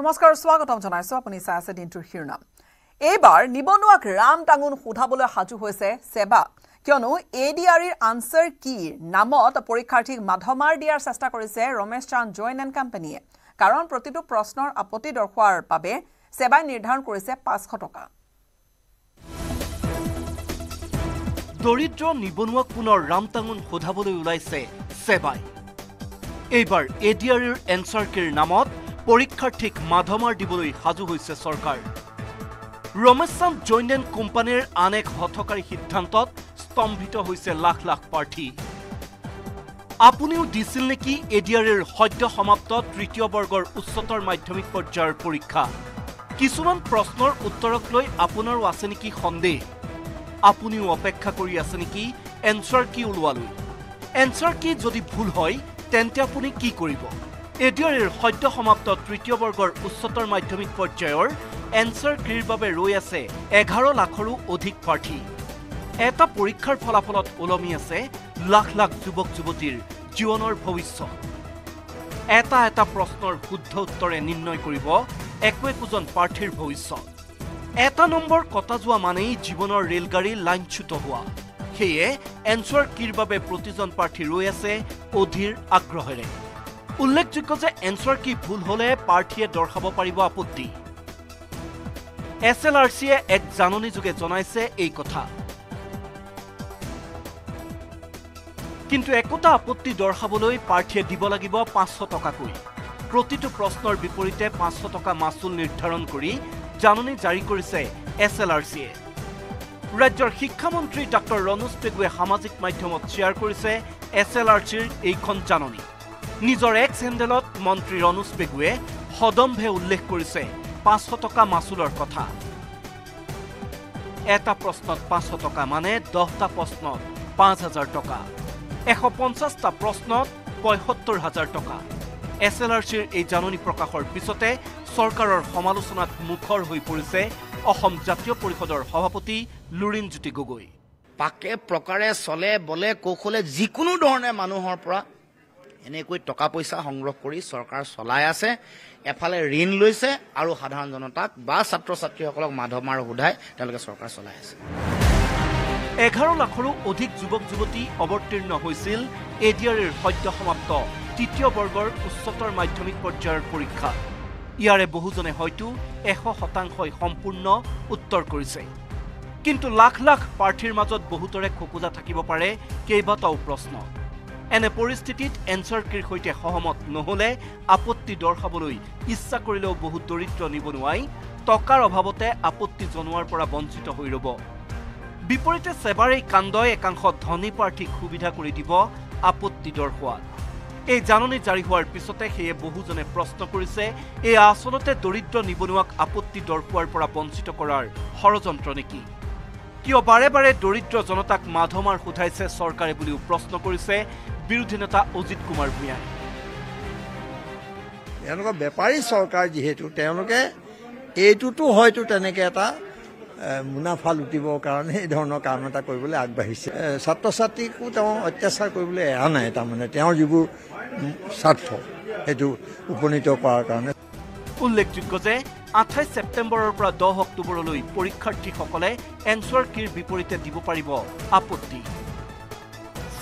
Namaskar swagatam janaisu apuni sai ase dintur hirnam Ebar nibonuak ram tangun khudhabole haju hoise seba kionu adr ir answer key namot porikharthik madhomar diar chesta korise Ramesh Chand Jain and company karon protitu proshnor apoti dorkhoar pabe seba nirdharon korise 500 taka doridro nibonuak punor ram tangun khudhabole ulaise seba Ebar adr ir answer key namot পরীক্ষার্থীক মাধমাৰ দিবলৈ হাজু হৈছে সৰকাৰ Ramesh Chand Jain and কোম্পানীৰ অনেক হঠকাৰী সিদ্ধান্তত স্তম্ভিত হৈছে লাখ লাখ প্ৰাৰ্থী আপুনিও দিছিল নেকি এডিআৰৰ সদ্য সমাপ্ত তৃতীয় বৰ্গৰ উচ্চতৰ মাধ্যমিক পৰ্যায়ৰ পৰীক্ষা কিছুমান প্ৰশ্নৰ উত্তৰক লৈ আপোনাৰ আছে নেকি সন্দেহ আপুনিও অপেক্ষা কৰি আছে নেকি এনসাৰ কি উলৱালৈ এনসাৰ কি যদি ভুল হয় তেন্তে আপুনি কি কৰিব এডিআৰৰ সদ্য সমাপ্ত তৃতীয় বৰ্গৰ উচ্চতৰ মাধ্যমিক পৰ্যায়ৰ এনসাৰ কিৰ বাবে ৰৈ আছে 11 লাখৰো অধিক প্ৰাৰ্থী এটা পৰীক্ষাৰ ফলাফলত ওলমি আছে লাখ লাখ যুৱক যুৱতীৰ জীৱনৰ ভৱিষ্যত এটা এটা প্ৰশ্নৰ শুদ্ধ উত্তৰে নিৰ্ণয় কৰিব 21জন প্ৰাৰ্থীৰ ভৱিষ্যত এটা নম্বৰ কথা যোৱা মানেই জীৱনৰ ৰেলগাড়ী লাইনচ্যুত হোৱা সেয়ে এনসাৰ কিৰ বাবে প্ৰতিজন প্ৰাৰ্থী ৰৈ আছে অধীৰ আগ্ৰহেৰে উল্লেখযোগ্য যে এনসাৰ কি ভুল হলে প্ৰাৰ্থীয়ে দৰ্শাব পাৰিব আপত্তি এছএলআৰসিয়ে এক জাননী যোগে জনাইছে এই কথা কিন্তু একোটা আপত্তি দৰ্শাবলৈ প্ৰাৰ্থীয়ে দিব লাগিব 500 টকা কৈ প্ৰতিটো প্ৰশ্নৰ বিপৰীতে 500 টকা মাচুল নিৰ্ধাৰণ কৰি জাননী জাৰি কৰিছে এছএলআৰসিয়ে ৰাজ্যৰ শিক্ষামন্ত্ৰী ডক্টৰ ৰণুজ পেগুৱে সামাজিক মাধ্যমত শ্বেয়াৰ কৰিছে এছএলআৰসিৰ এইখন জাননী নিজৰ এক্স হেণ্ডেলত মন্ত্ৰী ৰণুজ পেগুৱে সদম্ভে উল্লেখ কৰিছে 500 টকা মাচুলৰ কথা এটা প্ৰশ্নত 500 টকা মানে 10টা প্ৰশ্নত 5000 টকা 150টা প্ৰশ্নত 75000 টকা এছএলআৰসিৰ এই জাননী প্ৰকাশৰ পিছতে চৰকাৰৰ সমালোচনাত মুখৰ হৈ পৰিছে অসম জাতীয় পৰিষদৰ সভাপতি লুৰিণজ্যোতি গগৈ পাকে প্ৰকাৰে চলে বলে কোখলে যিকোনো ধৰণে মানুহৰ পৰা এনেকৈ টকা পইচা সংগ্ৰহ কৰি সৰকাৰ চলাই আছে এফালে ঋণ লৈছে আৰু সাধাৰণ জনতাক বা ছাত্ৰ ছাত্ৰীসকলক মাধমাৰ হুধাই তেওঁলোকে সৰকাৰ চলাই আছে 11 লাখৰো অধিক যুৱক যুৱতী অৱতীৰ্ণ হৈছিল এডিআৰৰ সদ্য সমাপ্ত তৃতীয় বৰ্গৰ উচ্চতৰ মাধ্যমিক পৰ্যায়ৰ পৰীক্ষা ইয়াৰে বহুজনে হয়তো 100% সম্পূৰ্ণ উত্তৰ কৰিছে কিন্তু লাখ লাখ প্ৰাৰ্থীৰ মাজত বহুতৰে খোকোজা থাকিব পাৰে কেইবাটাও প্ৰশ্ন এনে পৰিস্থিতিত এনসাৰ কিৰ হৈতে সহমত নহলে আপত্তি দৰ্শাবলৈ ইচ্ছা কৰিলেও বহু দৰিদ্ৰ নিবনুৱাই টকাৰ অভাৱতে আপত্তি জনোৱাৰ পৰা বঞ্চিত হৈ ৰব বিপৰীতে সেবাৰ এই কাণ্ডই একাংশ ধনী প্ৰাৰ্থীক সুবিধা কৰি দিব আপত্তি দৰ্শোৱা এই জাননী জাৰি হোৱাৰ পিছতে সেয়ে বহুজনে প্ৰশ্ন কৰিছে এই আচলতে দৰিদ্ৰ নিবনুৱাক আপত্তি দৰ্শোৱাৰ পৰা বঞ্চিত কৰাৰ ষড়যন্ত্ৰ নেকি কিয় বাৰে বাৰে দৰিদ্ৰ জনতাক মাধমাৰ হুধাইছে চৰকাৰে বুলিও প্ৰশ্ন কৰিছে বিৰোধী নেতা অজিত কুমাৰ ভূঞাই এনেকুৱা বেপাৰী সৰকাৰ যেহেতু তেওঁলোকে এইটোতো হয়তো তেনেকে এটা মুনাফা লুটিবৰ কাৰণে এই ধৰণৰ কাম এটা কৰিবলৈ আগবাঢ়িছে ছাত্ৰ ছাত্ৰীকো তেওঁ অত্যাচাৰ কৰিবলৈ এৰা নাই তাৰমানে তেওঁ যিবোৰ স্বাৰ্থ সেইটো উপনীত কৰাৰ কাৰণে উল্লেখযোগ্য যে 28 সেপ্টেম্বৰৰ পৰা 10 অক্টোবৰলৈ পৰীক্ষাৰ্থীসকলে এনসাৰ কিৰ বিপৰীতে দিব পাৰিব আপত্তি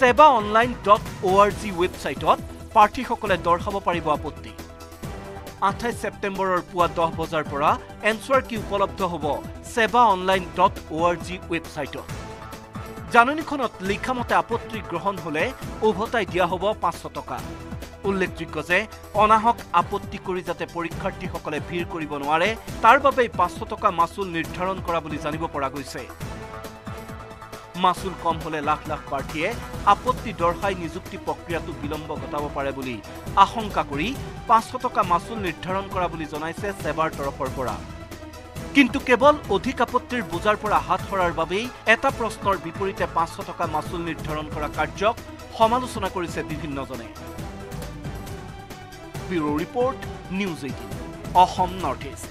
সেবা online.org ৱেবছাইটত প্ৰাৰ্থীসকলে দৰ্শাব পাৰিব আপত্তি 28 সেপ্টেম্বৰৰ পুৱা 10 বজাৰ পৰা এনসাৰ কি উপলব্ধ হ'ব সেবা online.org ৱেবছাইটত জাননীখনত লিখামতে আপত্তি গ্ৰহণ হ'লে উভতাই দিয়া হ'ব 500 টকা উল্লেখযোগ্য যে অনাহক আপত্তি কৰি যাতে পৰীক্ষাৰ্থীসকলে ভিৰ কৰিব নোৱাৰে তাৰ বাবে 500 টকা মাচুল নিৰ্ধাৰণ কৰা বুলি জানিব পৰা গৈছে মাচুল কম হলে লাখ লাখ প্ৰাৰ্থীয়ে আপত্তি দৰ্শাই নিযুক্তি প্ৰক্ৰিয়াটো বিলম্ব ঘটাব পাৰে বুলি আশংকা কৰি 500 টকা মাচুল নিৰ্ধাৰণ কৰা বুলি জনাইছে সেবাৰ তৰফৰ পৰা কিন্তু কেৱল অধিক আপত্তিৰ বুজাৰ পৰা হাত সৰাৰ বাবে এটা প্ৰশ্নৰ বিপৰীতে 500 টকা মাচুল নিৰ্ধাৰণ কৰা কাৰ্যক সমালোচনা কৰিছে বিভিন্নজনে Bureau Report, News18, Assam Northeast.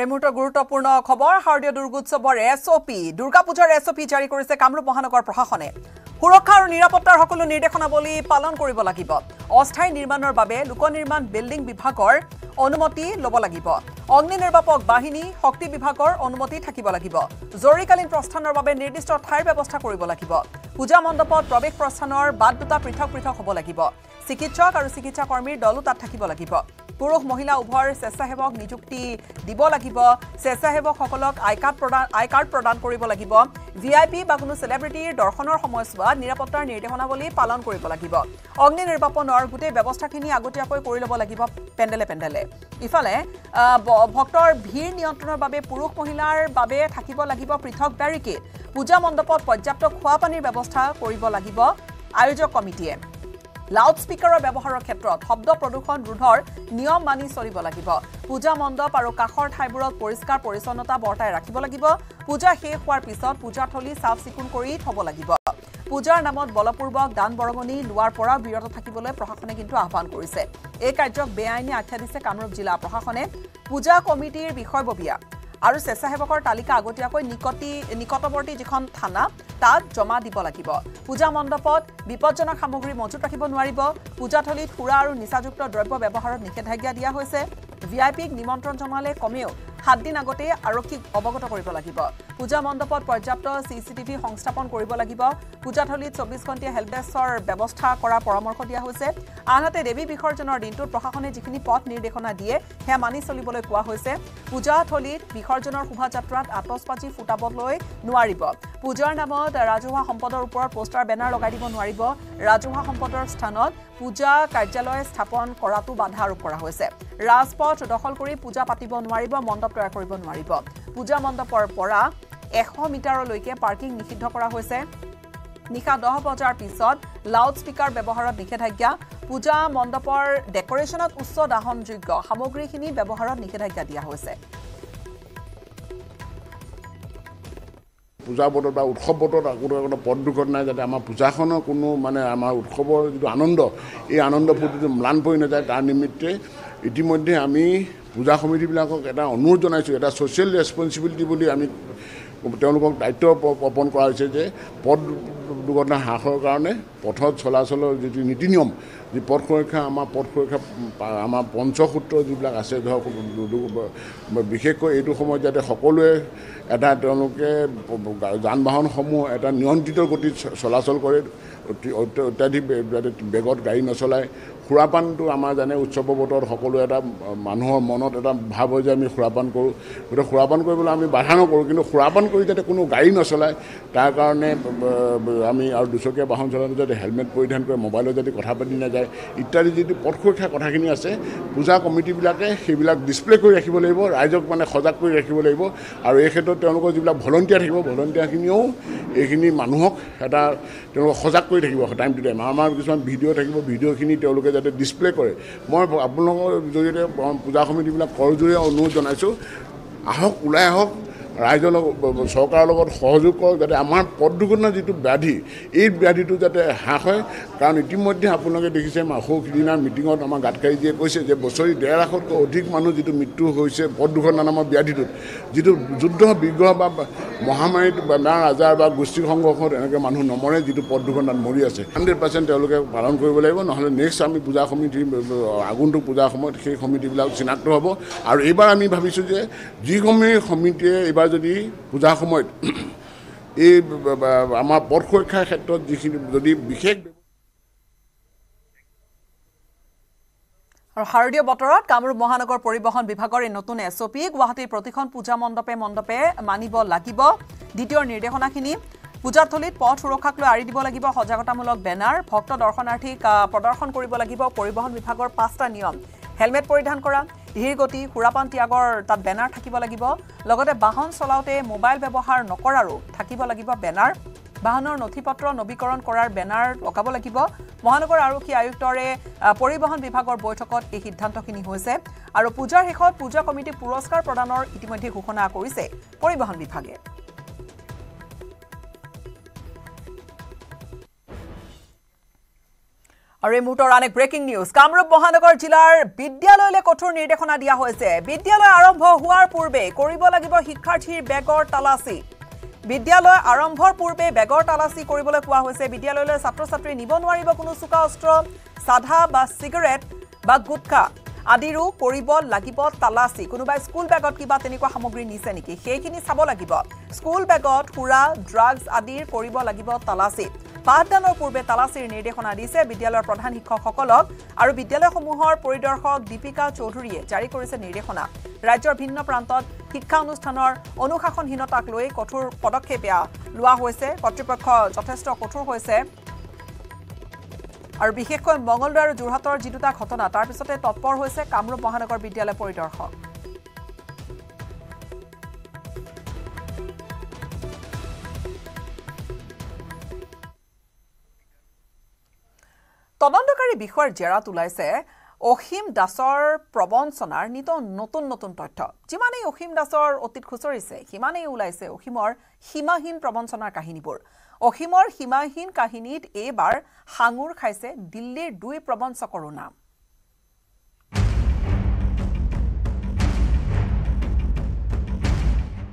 Remote Gurutopurno Khobor Hardiya Durgotsober SOP Durga Pujar SOP jari korise Kamrup Mohanogor Proshasone Hurokhar Nirapotar Hokolo Nidekonaboli Palon Koribolagibo. Osthai Nirmanor Babe, Luko Nirman Building Bibhagor, Onumoti Lobolagibo. Ogni Nirbapok Bahini, Hokti Bibhagor, Onumoti Takibolagibo. Zorikalin Prostanor Babe Nirdisto Thai Babosta Koribolagibo. Puja Mondopot, Probek Prostanor, Baduta Pritok Pritok Hobolagibo. Sikichok or Sikicha Kormi, Doluta Takibolagibo. Purush Mohila Ubhor, Sesahevok, Nijukti, Dibolagibo, Sesahevok Hokolok, iCard Prodan Koribolagibo. VIP Bakuno celebrity, Dorhonor Homoswa. নিৰাপত্তাৰ নিৰ্দেশনাবলী পালন কৰিব লাগিব অগ্নি নিৰ্বাপনৰ গুটে ব্যৱস্থাখিনি আগতীয়াকৈ কৰি লব লাগিব পেণ্ডেলে পেণ্ডেলে ইফালে ভক্তৰ ভিৰ নিয়ন্ত্ৰণৰ বাবে পুৰুষ মহিলাৰ বাবে থাকিব লাগিব পৃথক বেৰিকেড পূজা মণ্ডপত পৰ্যাপ্ত খোৱা পানীৰ ব্যৱস্থা কৰিব লাগিব আয়োজক কমিটিয়ে Loud speaker of Babohara Ketro, Hobdo Producon Rudor, Neo Mani Soribolagibo, Puja Mondo, Parokahor, Hybrid, Poriska, Porisonota, Borta, Rakibolagibo, Puja Hewar Pisot, Puja Toli, South Sikun Kori, Tobolagibo, Puja Namot, Bolapurbo, Dan Boromoni, Luarpora, Biro Takibole, Prohakone into Avan Kurise, Ekajok, Beani, Akadise, Kamro Jila, Prohakone, Puja Committee, Bihobobia, Aru Sesahevokor, Talika, Gotiako, Nikoti, Nikotoporti, Jikon Tana. তাত জমা দিব লাগিব পূজা মণ্ডপত বিপদজনক সামগ্ৰী মজুত ৰাখিব নোৱাৰিব পূজাথলীত খুৰা আৰু নিচাযুক্ত দ্ৰব্য ব্যৱহাৰত নিষেধাজ্ঞা দিয়া হৈছে ভিআইপিক নিমন্ত্ৰণ জনালে কমেও 7 দিন আগতে আৰক্ষীক অৱগত কৰিব লাগিব পূজা মণ্ডপত পৰ্যাপ্ত সিসিটিভি সংস্থাপন কৰিব লাগিব পূজাথলীত 24 ঘণ্টা হেল্পডেস্কৰ ব্যৱস্থা কৰা পৰামৰ্শ দিয়া হৈছে আনহাতে দেৱী বিখৰ্জনৰ দিনটোত প্ৰশাসনে যিখিনি পথ নিৰ্দেশনা দিয়ে হে মানি চলিবলৈ কোৱা হৈছে পূজাথলীত বিখৰ্জনৰ শোভাযাত্ৰাত আতচপাচি ফুটাবলৈ নোৱাৰিব পূজাৰ নামত Rajuha Hompodor Upor poster banner Logadibon Waribo, Rajuha Hompodor Stanot, Puja, Kajaloy, Stapon, Koratu, Badharu Korahose, Raspot, Doholkuri, Puja Patibon Waribo, Mondo Prakoribon Waribo, Puja Mondo Porpora, Echo Mitaro Loike, Parking Nikitokorahose, Nika Dohopojar Pisot, Loudspeaker Bebohara Niketagia, Puja Mondopor, Decoration of Uso Dahon Jigo, Hamogri Hini, Bebohara Niketagia Hose. পূজা বতৰবা উৎসৱ বতৰ আগৰ পদ দুখন নাই যাতে আমাৰ পূজাখন কোনো মানে আমাৰ উৎসৱৰ যে আনন্দ এই আনন্দ ফুটিটো ম্লান পৰি না যায় তাৰ নিমিত্তে ইতিমধ্যে আমি পূজা কমিটিবিলাকক এটা অনুৰোধ জনাইছো এটা সোশ্যাল ৰেসপন্সিবিলিটি বুলি আমি তেওঁলোকক দায়িত্ব অৰ্পণ কৰা হৈছে যে পদ দুৰ্ঘটনা হাৰৰ কাৰণে পথত চলাচলৰ যিটো নীতি নিয়ম যে পথ সুৰক্ষা আমাৰ পঞ্চসূত্ৰ যিবিলাক আছে ধৰক বিশেষকৈ এইটো সময় যাতে সকলোৱে এটা তেওঁলোকে যান বাহনসমূহ এটা নিয়ন্ত্ৰিত গতিত চলাচল কৰে অত্যাধিক বেগত গাড়ী নচলায় খুৰাপানটো আমাৰ জানে উৎসৱ বতৰ সকলো এটা মানুহৰ মনত এটা ভাব হৈ যে আমি খুৰাপান কৰোঁ গতিকে খুৰাপান কৰিবলৈ আমি বাধা নকৰোঁ কিন্তু খুৰাপান কৰি যাতে কোনো গাড়ী নচলায় তাৰ কাৰণে আমি আৰু দুচকীয়া বাহন চলাওঁতে যাতে হেলমেট পৰিধান কৰে মোবাইলত যাতে কথা পাতি নাযায় ইত্যাদি যদি পথ সুৰক্ষা কথাখিনি আছে পূজা কমিটিবিলাকে সেইবিলাক ডিছপ্লে কৰি ৰাখিব লাগিব ৰাইজক মানে সজাগ কৰি ৰাখিব লাগিব আৰু এই ক্ষেত্ৰত তেওঁলোকৰ যিবিলাক ভলণ্টিয়াৰ থাকিব ভলণ্টিয়াৰখিনিও এইখিনি মানুহক এটা তেওঁলোকক সজাগ কৰি থাকিব টাইম টু টাইম আমাৰ কিছুমান ভিডিঅ' থাকিব ভিডিঅ'খিনি তেওঁলোকে যাতে ডিছপ্লে কৰে মই আপোনালোকৰ জৰিয়তে পূজা কমিটিবিলাক কৰজৰীয়া অনুৰোধ জনাইছোঁ আহক ওলাই আহক ৰাইজৰ চৰকাৰৰ লগত সহযোগ কৰক যাতে আমাৰ পথ দুৰ্ঘটনা যিটো ব্যাধি এই ব্যাধিটো যাতে হ্ৰাস হয় কাৰণ ইতিমধ্যে আপোনালোকে দেখিছে মাহৰদিনা মিটিঙত আমাৰ গাটকাৰীয়ে কৈছে যে বছৰি 1.5 লাখতকৈ অধিক মানুহ যিটো মৃত্যু হৈছে পথ দুৰ্ঘটনা নামৰ ব্যাধিটোত যিটো যুদ্ধ বিগ্ৰহ বা মহামাৰীত বা আজাৰ বা গোষ্ঠী সংঘৰ্ষত এনেকৈ মানুহ নমৰে যিটো পথ দুৰ্ঘটনাত মৰি আছে 100% তেওঁলোকে পালন কৰিব লাগিব নহ'লে নেক্সট আমি পূজা কমিটি আগন্তুক পূজা সময়ত সেই কমিটিবিলাক চিনাক্ত হ'ব আৰু এইবাৰ আমি ভাবিছোঁ যে কমিটিয়ে এইবাৰ যদি পূজা সময়ত এই আমাৰ পথ সুৰক্ষাৰ ক্ষেত্ৰত যদি বিশেষ আৰু হাৰডিয় বতৰত কামৰূপ মহানগৰ পৰিবহন বিভাগৰ এই নতুন এসওপি গুৱাহাটীৰ প্ৰতিখন পূজা মণ্ডপে মানিব লাগিব দ্বিতীয় নিৰ্দেশনাখিনি পূজাথলীত পথ সুৰক্ষাক লৈ আৰি দিব লাগিব সজাগতামূলক বেনাৰ ভক্ত দৰ্শনাৰ্থীক প্ৰদৰ্শন কৰিব লাগিব পৰিবহন বিভাগৰ 5টা নিয়ম হেলমেট পৰিধান কৰা ধীৰ গতি খুৰাপান ত্যাগৰ তাত বেনাৰ থাকিব লাগিব লগতে বাহন চলাওতে মোবাইল ব্যৱহাৰ নকৰাৰো থাকিব লাগিব বেনাৰ বাহনৰ নথিপত্ৰ নৱীকৰণ কৰাৰ বেনাৰ লগাব লাগিব মহানগৰ আৰক্ষী আয়ুক্তৰে পৰিবহন বিভাগৰ বৈঠকত এই সিদ্ধান্তখিনি হৈছে আৰু পূজাৰ শেষত পূজা কমিটি পুৰস্কাৰ প্ৰদানৰ ইতিমধ্যে ঘোষণা কৰিছে পৰিবহন বিভাগে আৰু এই মুহূৰ্তৰ আন এক ব্ৰেকিং নিউজ কামৰূপ মহানগৰ জিলাৰ বিদ্যালয়লৈ কঠোৰ নিৰ্দেশনা দিয়া হৈছে বিদ্যালয় আৰম্ভ হোৱাৰ পূৰ্বে কৰিব লাগিব শিক্ষাৰ্থীৰ বেগৰ তালাচী বিদ্যালয় আৰম্ভৰ পূৰ্বে বেগৰ তালাচী কৰিবলৈ কোৱা হৈছে বিদ্যালয়লৈ ছাত্ৰ ছাত্ৰী নিব নোৱাৰিব কোনো সুকা অস্ত্ৰ সাধা বা সিগাৰেট বা গুটখা আদিৰো কৰিব লাগিব তালাচী কোনোবাই স্কুল বেগত কিবা তেনেকুৱা সামগ্ৰী নিছে নেকি সেইখিনি চাব লাগিব স্কুল বেগত পুৰা ড্ৰাগছ আদিৰ কৰিব লাগিব তালাচী পাঠদানৰ পূৰ্বে তালাচীৰ নিৰ্দেশনা দিছে বিদ্যালয়ৰ প্ৰধান শিক্ষকসকলক আৰু বিদ্যালয়সমূহৰ পৰিদৰ্শক দীপিকা চৌধুৰীয়ে জাৰি কৰিছে নিৰ্দেশনা ৰাজ্যৰ ভিন্ন প্ৰান্তত শিক্ষা অনুষ্ঠানৰ অনুশাসনহীনতাক লৈ কঠোৰ পদক্ষেপ লোৱা হৈছে কৰ্তৃপক্ষ যথেষ্ট কঠোৰ হৈছে আৰু বিশেষকৈ মংগলবাৰ আৰু যোৰহাটৰ জিদুটা ঘটনা তাৰ পিছতে তৎপৰ হৈছে কামৰূপ মহানগৰ বিদ্যালয় পৰিদৰ্শক তদন্তকাৰী বিষয়ৰ জেৰাত ওলাইছে অসীম দাসৰ প্ৰবঞ্চনাৰ নিত নতুন নতুন তথ্য যিমানেই অসীম দাসৰ অতীত খুচৰিছে সিমানেই ওলাইছে অসীমৰ সীমাহীন প্ৰবঞ্চনাৰ কাহিনীবোৰ অসীমৰ সীমাহীন কাহিনীত এবাৰ হাঙুৰ খাইছে দিল্লীৰ দুই প্ৰবঞ্চকৰ নাম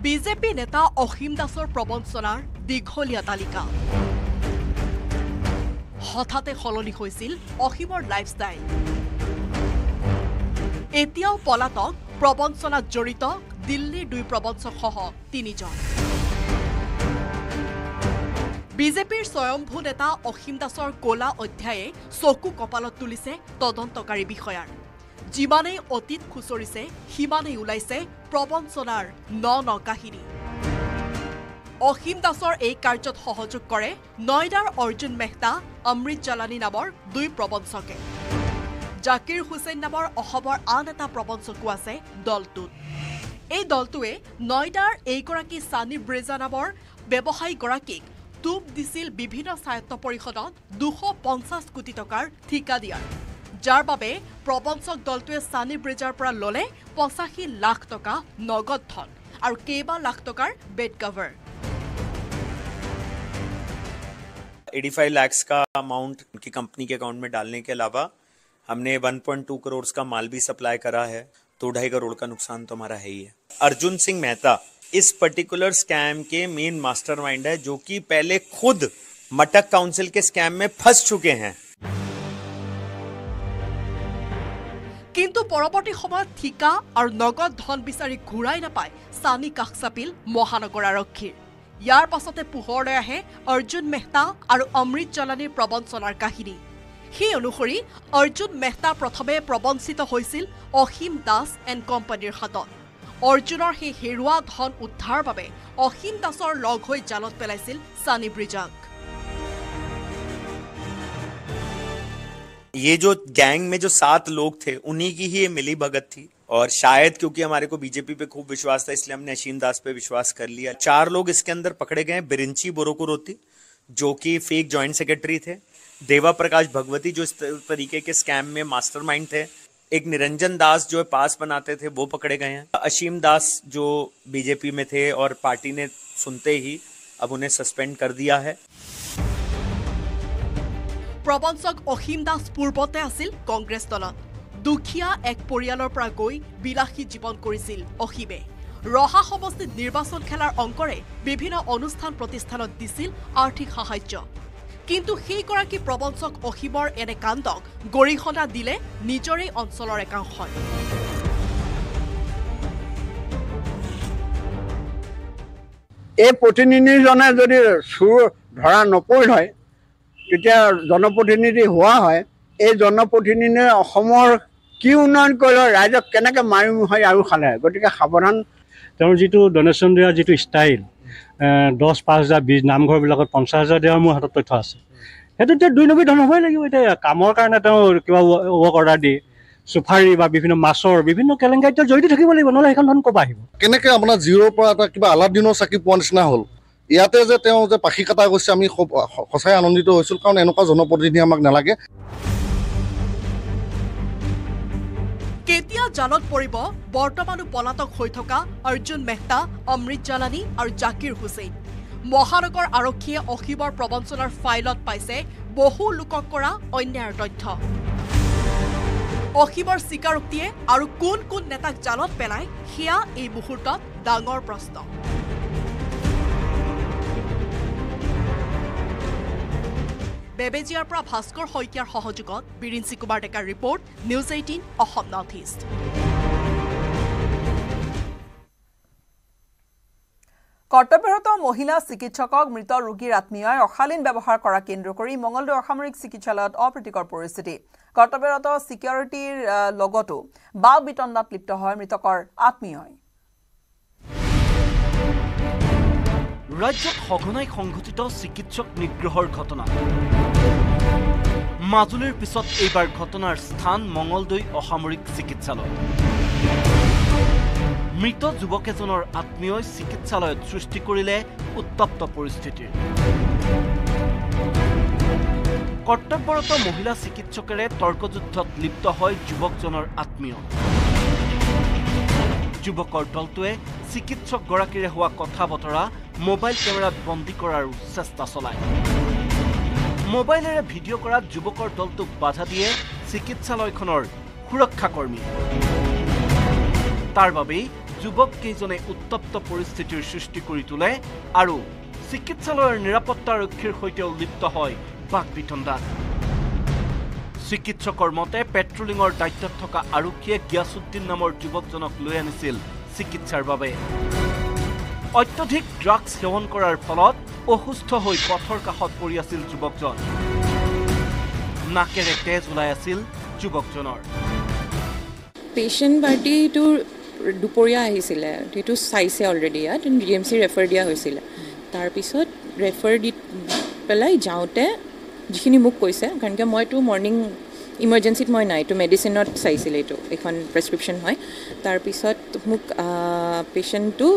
বিজেপি নেতা অসীম দাসৰ প্ৰবঞ্চনাৰ দীঘলীয়া তালিকা হঠাতে সলনি হৈছিল অসীমৰ লাইফষ্টাইল এতিয়াও পলাতক প্ৰবঞ্চনাত জড়িত দিল্লীৰ দুই প্ৰবঞ্চকসহ তিনিজন বিজেপিৰ স্বয়ম্ভু নেতা অসীম দাসৰ কলা অধ্যায়ে চকু কপালত তুলিছে তদন্তকাৰী বিষয়াৰ যিমানেই অতীত খুচৰিছে সিমানেই ওলাইছে প্ৰবঞ্চনাৰ ন ন কাহিনী অসীম দাসৰ এই কাৰ্যত সহযোগ কৰে নয়দাৰ অৰ্জুন মেহতা অমৃত জালানী নামৰ দুই প্ৰবঞ্চকে জাকিৰ হুছেইন নামৰ অসমৰ আন এটা প্ৰবঞ্চকো আছে দলটোত এই দলটোৱে নয়দাৰ এইগৰাকী চানী ব্ৰেজা নামৰ ব্যৱসায়ীগৰাকীক ডুব দিছিল বিভিন্ন স্বায়ত্ত পৰিষদত 250 কোটি টকাৰ ঠিকা দিয়াৰ যাৰ বাবে প্ৰবঞ্চক দলটোৱে চানী ব্ৰেজাৰ পৰা ললে 85 লাখ টকা নগদ ধন আৰু কেইবা লাখ টকাৰ বেড কভাৰ 85 लाख का अमाउंट उनकी कंपनी के अकाउंट में डालने के अलावा हमने 1.2 करोड़ का माल भी सप्लाई करा है तो 2.5 करोड़ का नुकसान तो हमारा है ही है। अर्जुन सिंह मेहता इस पर्टिकुलर स्कैम के मेन मास्टरमाइंड है जो कि पहले खुद मटक काउंसिल के स्कैम में फंस चुके हैं किंतु परवर्ती समय ठिका और नगद धन विचारि घुराई नपाय सानी काखसापिल महानगर आरक्षी ইয়াৰ পাছতে পোহৰলৈ আহে অৰ্জুন মেহতা আৰু অমৃত জালানীৰ প্ৰবঞ্চনাৰ কাহিনী সেই অনুসৰি অৰ্জুন মেহতা প্ৰথমে প্ৰবঞ্চিত হৈছিল অসীম দাস এণ্ড কোম্পানীৰ হাতত অৰ্জুনৰ সেই হেৰুৱা ধন উদ্ধাৰ বাবে অসীম দাসৰ লগ হৈ জালত পেলাইছিল চানী ব্ৰিজাক ये जो गैंग में जो 7 लोग थे उन्हीं की ही ये मिली भगत थी और शायद क्योंकि हमारे को बीजेपी पे खूब विश्वास था इसलिए हमने असीम दास पे विश्वास कर लिया 4 लोग इसके अंदर पकड़े गए बिरिंची बोरोकुरोती जो कि फेक जॉइंट सेक्रेटरी थे देवा प्रकाश भगवती जो इस तरीके के स्कैम में मास्टरमाइंड थे एक निरंजन दास जो पास बनाते थे वो पकड़े गए हैं असीम दास जो बीजेपी में थे और पार्टी ने सुनते ही अब उन्हें सस्पेंड कर दिया है प्रवंचक असीम दास पूर्वते आसिल कांग्रेस दलत दुखिया एक परियालर परा गई बिलासी जीवन करिसिल असीमे रहा समस्थित निर्वाचन खेलार अंकरे विभिन्न अनुष्ठान प्रतिष्ठानत दिसिल आर्थिक सहाय्य किन्तु সেই গৰাকী প্ৰবঞ্চক অসীমৰ এনে কাণ্ডক গৰিহণা দিলে নিজৰে অঞ্চলৰ একাংশ এই প্ৰতিনিধিজনে যদি চুৰ ধৰা নপৰিল হয় এতিয়া জনপ্ৰতিনিধি হোৱা হয় এই জনপ্ৰতিনিধিয়ে অসমৰ কি উন্নয়ন কৰে ৰাইজক কেনেকৈ মাৰিম হয় আৰু খালে গতিকে সাৱধান তেওঁ যেটো ডোনেশন দিয়া যেটো ষ্টাইল 10-5 হাজাৰ 20 নামঘৰ বিলাকত 50 হাজাৰ দিয়া মোৰ হাতত তথ্য আছে হেতুতে 2 নবী ধন হৈ লাগিব এতিয়া কামৰ কাৰণে তেওঁ কিবা ৱৰ্ক অৰ্ডাৰ দি সুফাৰি বা বিভিন্ন মাছৰ বিভিন্ন কেলেংকাৰিত জড়িত থাকিব লাগিব নহলে এখন ধন কব আহিব কেনেকৈ আপোনাৰ জিৰৰ পৰা এটা কিবা আলাদিনৰ চাকি পোৱা নিচিনা হ'ল ইয়াতে যে তেওঁ যে পাখি কাটা গৈছে আমি খসাই আনন্দিত হৈছিল কাৰণ এনেকুৱা জনপ্ৰতিনিধি আমাক নালাগে কেতিয়া জালত পৰিব বৰ্তমানো পলাতক হৈ থকা অৰ্জুন মেহতা অমৃত জালানী আৰু জাকিৰ হুছেইন মহানগৰ আৰক্ষীয়ে অসীমৰ প্ৰবঞ্চনাৰ ফাইলত পাইছে বহু লোকক কৰা অন্যায়ৰ তথ্য অসীমৰ স্বীকাৰোক্তিয়ে আৰু কোন কোন নেতাক জালত পেলাই হিয়া এই মুহূৰ্তত ডাঙৰ প্ৰশ্ন বেবেজিয়াৰ পৰা ভাস্কৰ হৈকিয়াৰ সহযোগত বিৰিঞ্চি কুমাৰ ডেকাৰ report News 18 Assam north East কৰ্তব্যৰত মহিলা চিকিৎসকক মৃত ৰোগীৰ আত্মীয়ই অখালীন ব্যৱহাৰ কৰা কেন্দ্ৰ কৰি মংগলদৈ অসামৰিক চিকিৎসালয়ত অপ্ৰীতিকৰ পৰিস্থিতি কৰ্তব্যৰত সিকিউৰিটিৰ লগতো বাল বিতণ্ডাত লিপ্ত হয় মৃতকৰ আত্মীয়ই ৰাজ্যত হগনাই সংঘটিত চিকিৎসক নিগ্ৰহৰ ঘটনা মাজুলীৰ পিছত এইবাৰ ঘটনাৰ স্থান মংগলদৈ অসামৰিক চিকিৎসালয় মৃত যুৱকজনৰ আত্মীয় চিকিৎসালয়ত সৃষ্টি কৰিলে উত্তপ্ত পৰিস্থিতি কৰ্তব্যৰত মহিলা চিকিৎসকৰে তৰ্কযুদ্ধত লিপ্ত হয় যুৱকজনৰ আত্মীয় যুৱকৰ দলটোৱে চিকিৎসক গৰাকীৰে হোৱা কথা বতৰা মোবাইল কেমেৰাত বন্দী কৰাৰ চেষ্টা চলায় মোবাইলেৰে ভিডিঅ' কৰা যুৱকৰ দলটোক বাধা দিয়ে চিকিৎসালয়খনৰ সুৰক্ষাকৰ্মী তাৰ বাবে যুৱক কেইজনে উত্তপ্ত পৰিস্থিতিৰ সৃষ্টি কৰি তোলে আৰু চিকিৎসালয়ৰ নিৰাপত্তাৰক্ষীৰ সৈতে লিপ্ত হয় বাকবিতণ্ডাত চিকিৎসকৰ মতে পেট্ৰলিঙৰ দায়িত্বত থকা আৰক্ষীয়ে গিয়াছুদ্দিন নামৰ যুৱকজনক লৈ আনিছিল চিকিৎসাৰ বাবে অত্যধিক ড্ৰাগছ সেৱন কৰাৰ ফলত অসুস্থ হৈ পথৰ কাষত পৰি আছিল যুৱকজন নাকেৰে তেজ ওলাই আছিল যুৱকজনৰ পেশেন্ট পাৰ্টিটো দুপৰীয়া আহিছিল সেইটো চাইছে অলৰেডি ইয়াত ডিএমচি ৰেফাৰ দিয়া হৈছিল তাৰ পিছত ৰেফাৰ দি পেলাই যাওঁতে যিখিনি মোক কৈছে কাৰণ কি মইতো মৰ্নিং ইমাৰ্জেঞ্চিত মই নাই তো মেডিচিনত চাইছিলে এইটো এখন প্ৰেছক্ৰিপশ্যন হয় তাৰপিছত মোক পেচেণ্টটো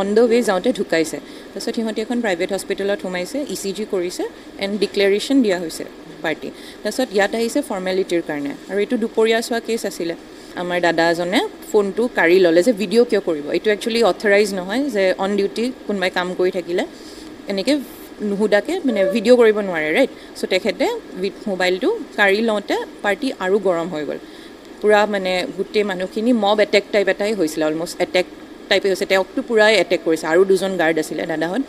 অন দ্য ৱে যাওঁতে ঢুকাইছে তাৰপিছত সিহঁতি এখন প্ৰাইভেট হস্পিটেলত সোমাইছে ই চি জি কৰিছে এণ্ড ডিক্লেৰেশ্যন দিয়া হৈছে পাৰ্টি তাৰপিছত ইয়াত আহিছে ফৰ্মেলিটিৰ কাৰণে আৰু এইটো দুপৰীয়া চোৱা কেছ আছিলে আমাৰ দাদাজনে ফোনটো কাঢ়ি ল'লে যে ভিডিঅ' কিয় কৰিব এইটো একচুৱেলি অথৰাইজ নহয় যে অন ডিউটি কোনোবাই কাম কৰি থাকিলে এনেকৈ নুহুদাকে মানে ভিডিঅ' কৰিব নোৱাৰে ৰাইট সো তেখেতে মোবাইলটো কাঢ়ি লওঁতে পাৰ্টি আৰু গৰম হৈ গ'ল পুৰা মানে গোটেই মানুহখিনি মব এটেক টাইপ এটাই হৈছিলে অলম'ষ্ট এটেক টাইপে হৈছে তেওঁকটো পুৰাই এটেক কৰিছে আৰু দুজন গাৰ্ড আছিলে দাদাহঁত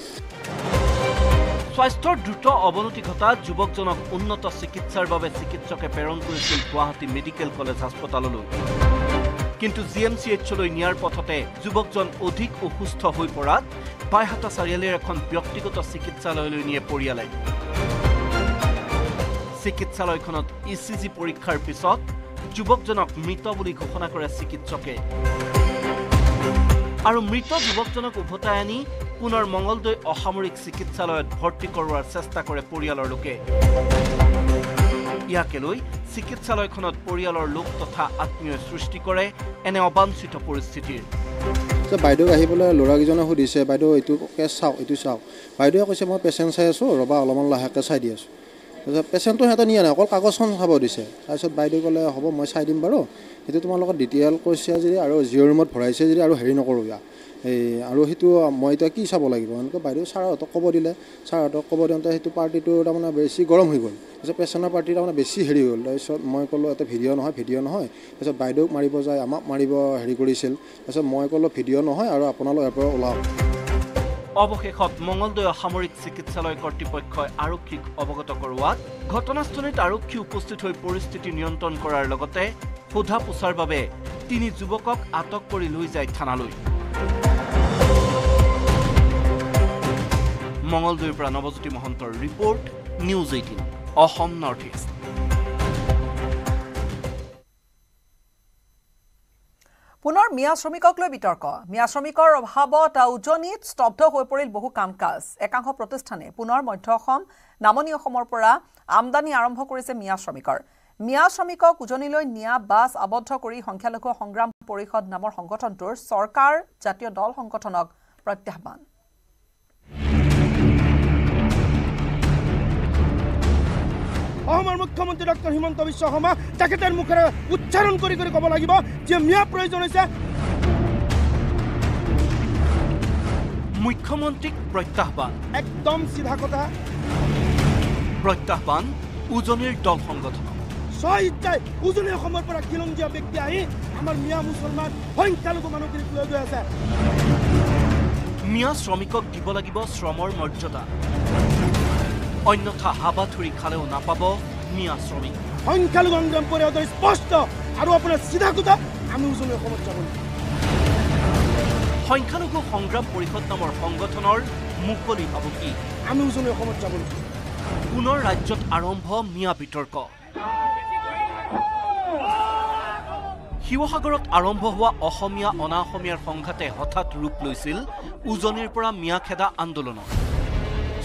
স্বাস্থ্যৰ দ্ৰুত অৱনতি ঘটা যুৱকজনক উন্নত চিকিৎসাৰ বাবে চিকিৎসকে প্ৰেৰণ কৰিছিল গুৱাহাটী মেডিকেল কলেজ হাস্পতাললৈ কিন্তু জি এম চি এইচলৈ নিয়াৰ পথতে যুৱকজন অধিক অসুস্থ হৈ পৰাত বাইহাটা চাৰিআলিৰ এখন ব্যক্তিগত চিকিৎসালয়লৈ নিয়ে পৰিয়ালে চিকিৎসালয়খনত ই চি জি পৰীক্ষাৰ পিছত যুৱকজনক মৃত বুলি ঘোষণা কৰে চিকিৎসকে আৰু মৃত যুৱকজনক উভতাই আনি পুনৰ মংগলদৈ অসামৰিক চিকিৎসালয়ত ভৰ্তি কৰোৱাৰ চেষ্টা কৰে পৰিয়ালৰ লোকে ইয়াকে লৈ চিকিৎসালয়খনত পৰিয়ালৰ লোক তথা আত্মীয় সৃষ্টি কৰে এনে অবাঞ্ছিত পৰিস্থিতিৰ বাইদেউক আহিবলৈ ল'ৰাকেইজনে সুধিছে বাইদেউ এইটো কেছ চাওক এইটো চাওক বাইদেউৱে কৈছে মই পেচেণ্ট চাই আছোঁ ৰবা অলপমান লাহেকৈ চাই দি আছোঁ তাৰপিছত পেচেণ্টটো সিহঁতে নিয়া নাই অকল কাগজখন চাব দিছে তাৰপিছত বাইদেউ ক'লে হ'ব মই চাই দিম বাৰু সেইটো তোমাৰ লগত ডিটেইল কৈছে যদি আৰু জিঅ' ৰুমত ভৰাইছে যদি আৰু হেৰি নকৰোঁ এই আৰু সেইটো মই এতিয়া কি চাব লাগিব এনেকৈ বাইদেউ ছাৰহঁতক ক'ব দিলে ছাৰহঁতক ক'ব দিওঁতে সেইটো পাৰ্টিটো তাৰমানে বেছি গৰম হৈ গ'ল তাৰপিছত পেচেণ্টৰ পাৰ্টি তাৰমানে বেছি হেৰি হ'ল তাৰপিছত মই ক'লোঁ এটা ভিডিঅ' নহয় তাৰপিছত বাইদেউক মাৰিব যায় আমাক মাৰিব হেৰি কৰিছিল তাৰপিছত মই ক'লোঁ ভিডিঅ' নহয় আৰু আপোনালোক ইয়াৰ পৰা ওলাওক অৱশেষত মংগলদৈ সামৰিক চিকিৎসালয় কৰ্তৃপক্ষই আৰক্ষীক অৱগত কৰোৱাত ঘটনাস্থলীত আৰক্ষী উপস্থিত হৈ পৰিস্থিতি নিয়ন্ত্ৰণ কৰাৰ লগতে সোধা পোছাৰ বাবে তিনি যুৱকক আটক কৰি লৈ যায় থানালৈ মংগলদৈৰ পৰা নৱজ্যোতি মহন্তৰ report News 18 Assam north East পুনৰ মিয়া শ্ৰমিকক লৈ বিতৰ্ক মিয়া শ্ৰমিকৰ অভাৱত উজনিত স্তব্ধ হৈ পৰিল বহু কাম কাজ একাংশ প্ৰতিষ্ঠানে পুনৰ মধ্য অসম নামনি অসমৰ পৰা আমদানি আৰম্ভ কৰিছে মিয়া শ্ৰমিকৰ মিয়া শ্ৰমিকক উজনিলৈ নিয়া বাছ আবদ্ধ কৰি সংখ্যালঘু সংগ্ৰাম পৰিষদ নামৰ সংগঠনটোৰ চৰকাৰ জাতীয় দল সংগঠনক প্ৰত্যাহ্বান অসমৰ মুখ্যমন্ত্ৰী ডক্টৰ হিমন্ত বিশ্ব শৰ্মা তেখেতৰ মুখেৰে উচ্চাৰণ কৰি কৰি ক'ব লাগিব যে মিয়া প্ৰয়োজন হৈছে মুখ্যমন্ত্ৰীক প্ৰত্যাহ্বান একদম সিধা কথা প্ৰত্যাহ্বান উজনিৰ দল সংগঠন ছয় ইচ্ছাই উজনি অসমৰ পৰা খিলঞ্জীয়া ব্যক্তি আহি আমাৰ মিয়া মুছলমান সংখ্যালঘু মানুহখিনিক লৈ গৈ আছে মিয়া শ্ৰমিকক দিব লাগিব শ্ৰমৰ মৰ্যাদা অন্যথা হাবাথুৰি খালেও না পাব মিয়া শ্ৰমিক। সংখ্যালঘু সংগ্ৰাম পৰিষদেৰ স্পষ্ট আৰু আপোনাৰ সিধা কথা আমি উজনি অসমত যাব। সংখ্যালঘু সংগ্ৰাম পৰিষদ নামৰ সংগঠনৰ মুকলি ভাবুকি আমি উজনি অসমত যাব। পুনৰ ৰাজ্যত আৰম্ভ মিয়া বিতৰ্ক। শিৱসাগৰত আৰম্ভ হোৱা অসমীয়া অনাঅসমীয়াৰ সংঘাতে হঠাৎ ৰূপ লৈছিল উজনিৰ পৰা মিয়া খেদা আন্দোলনত।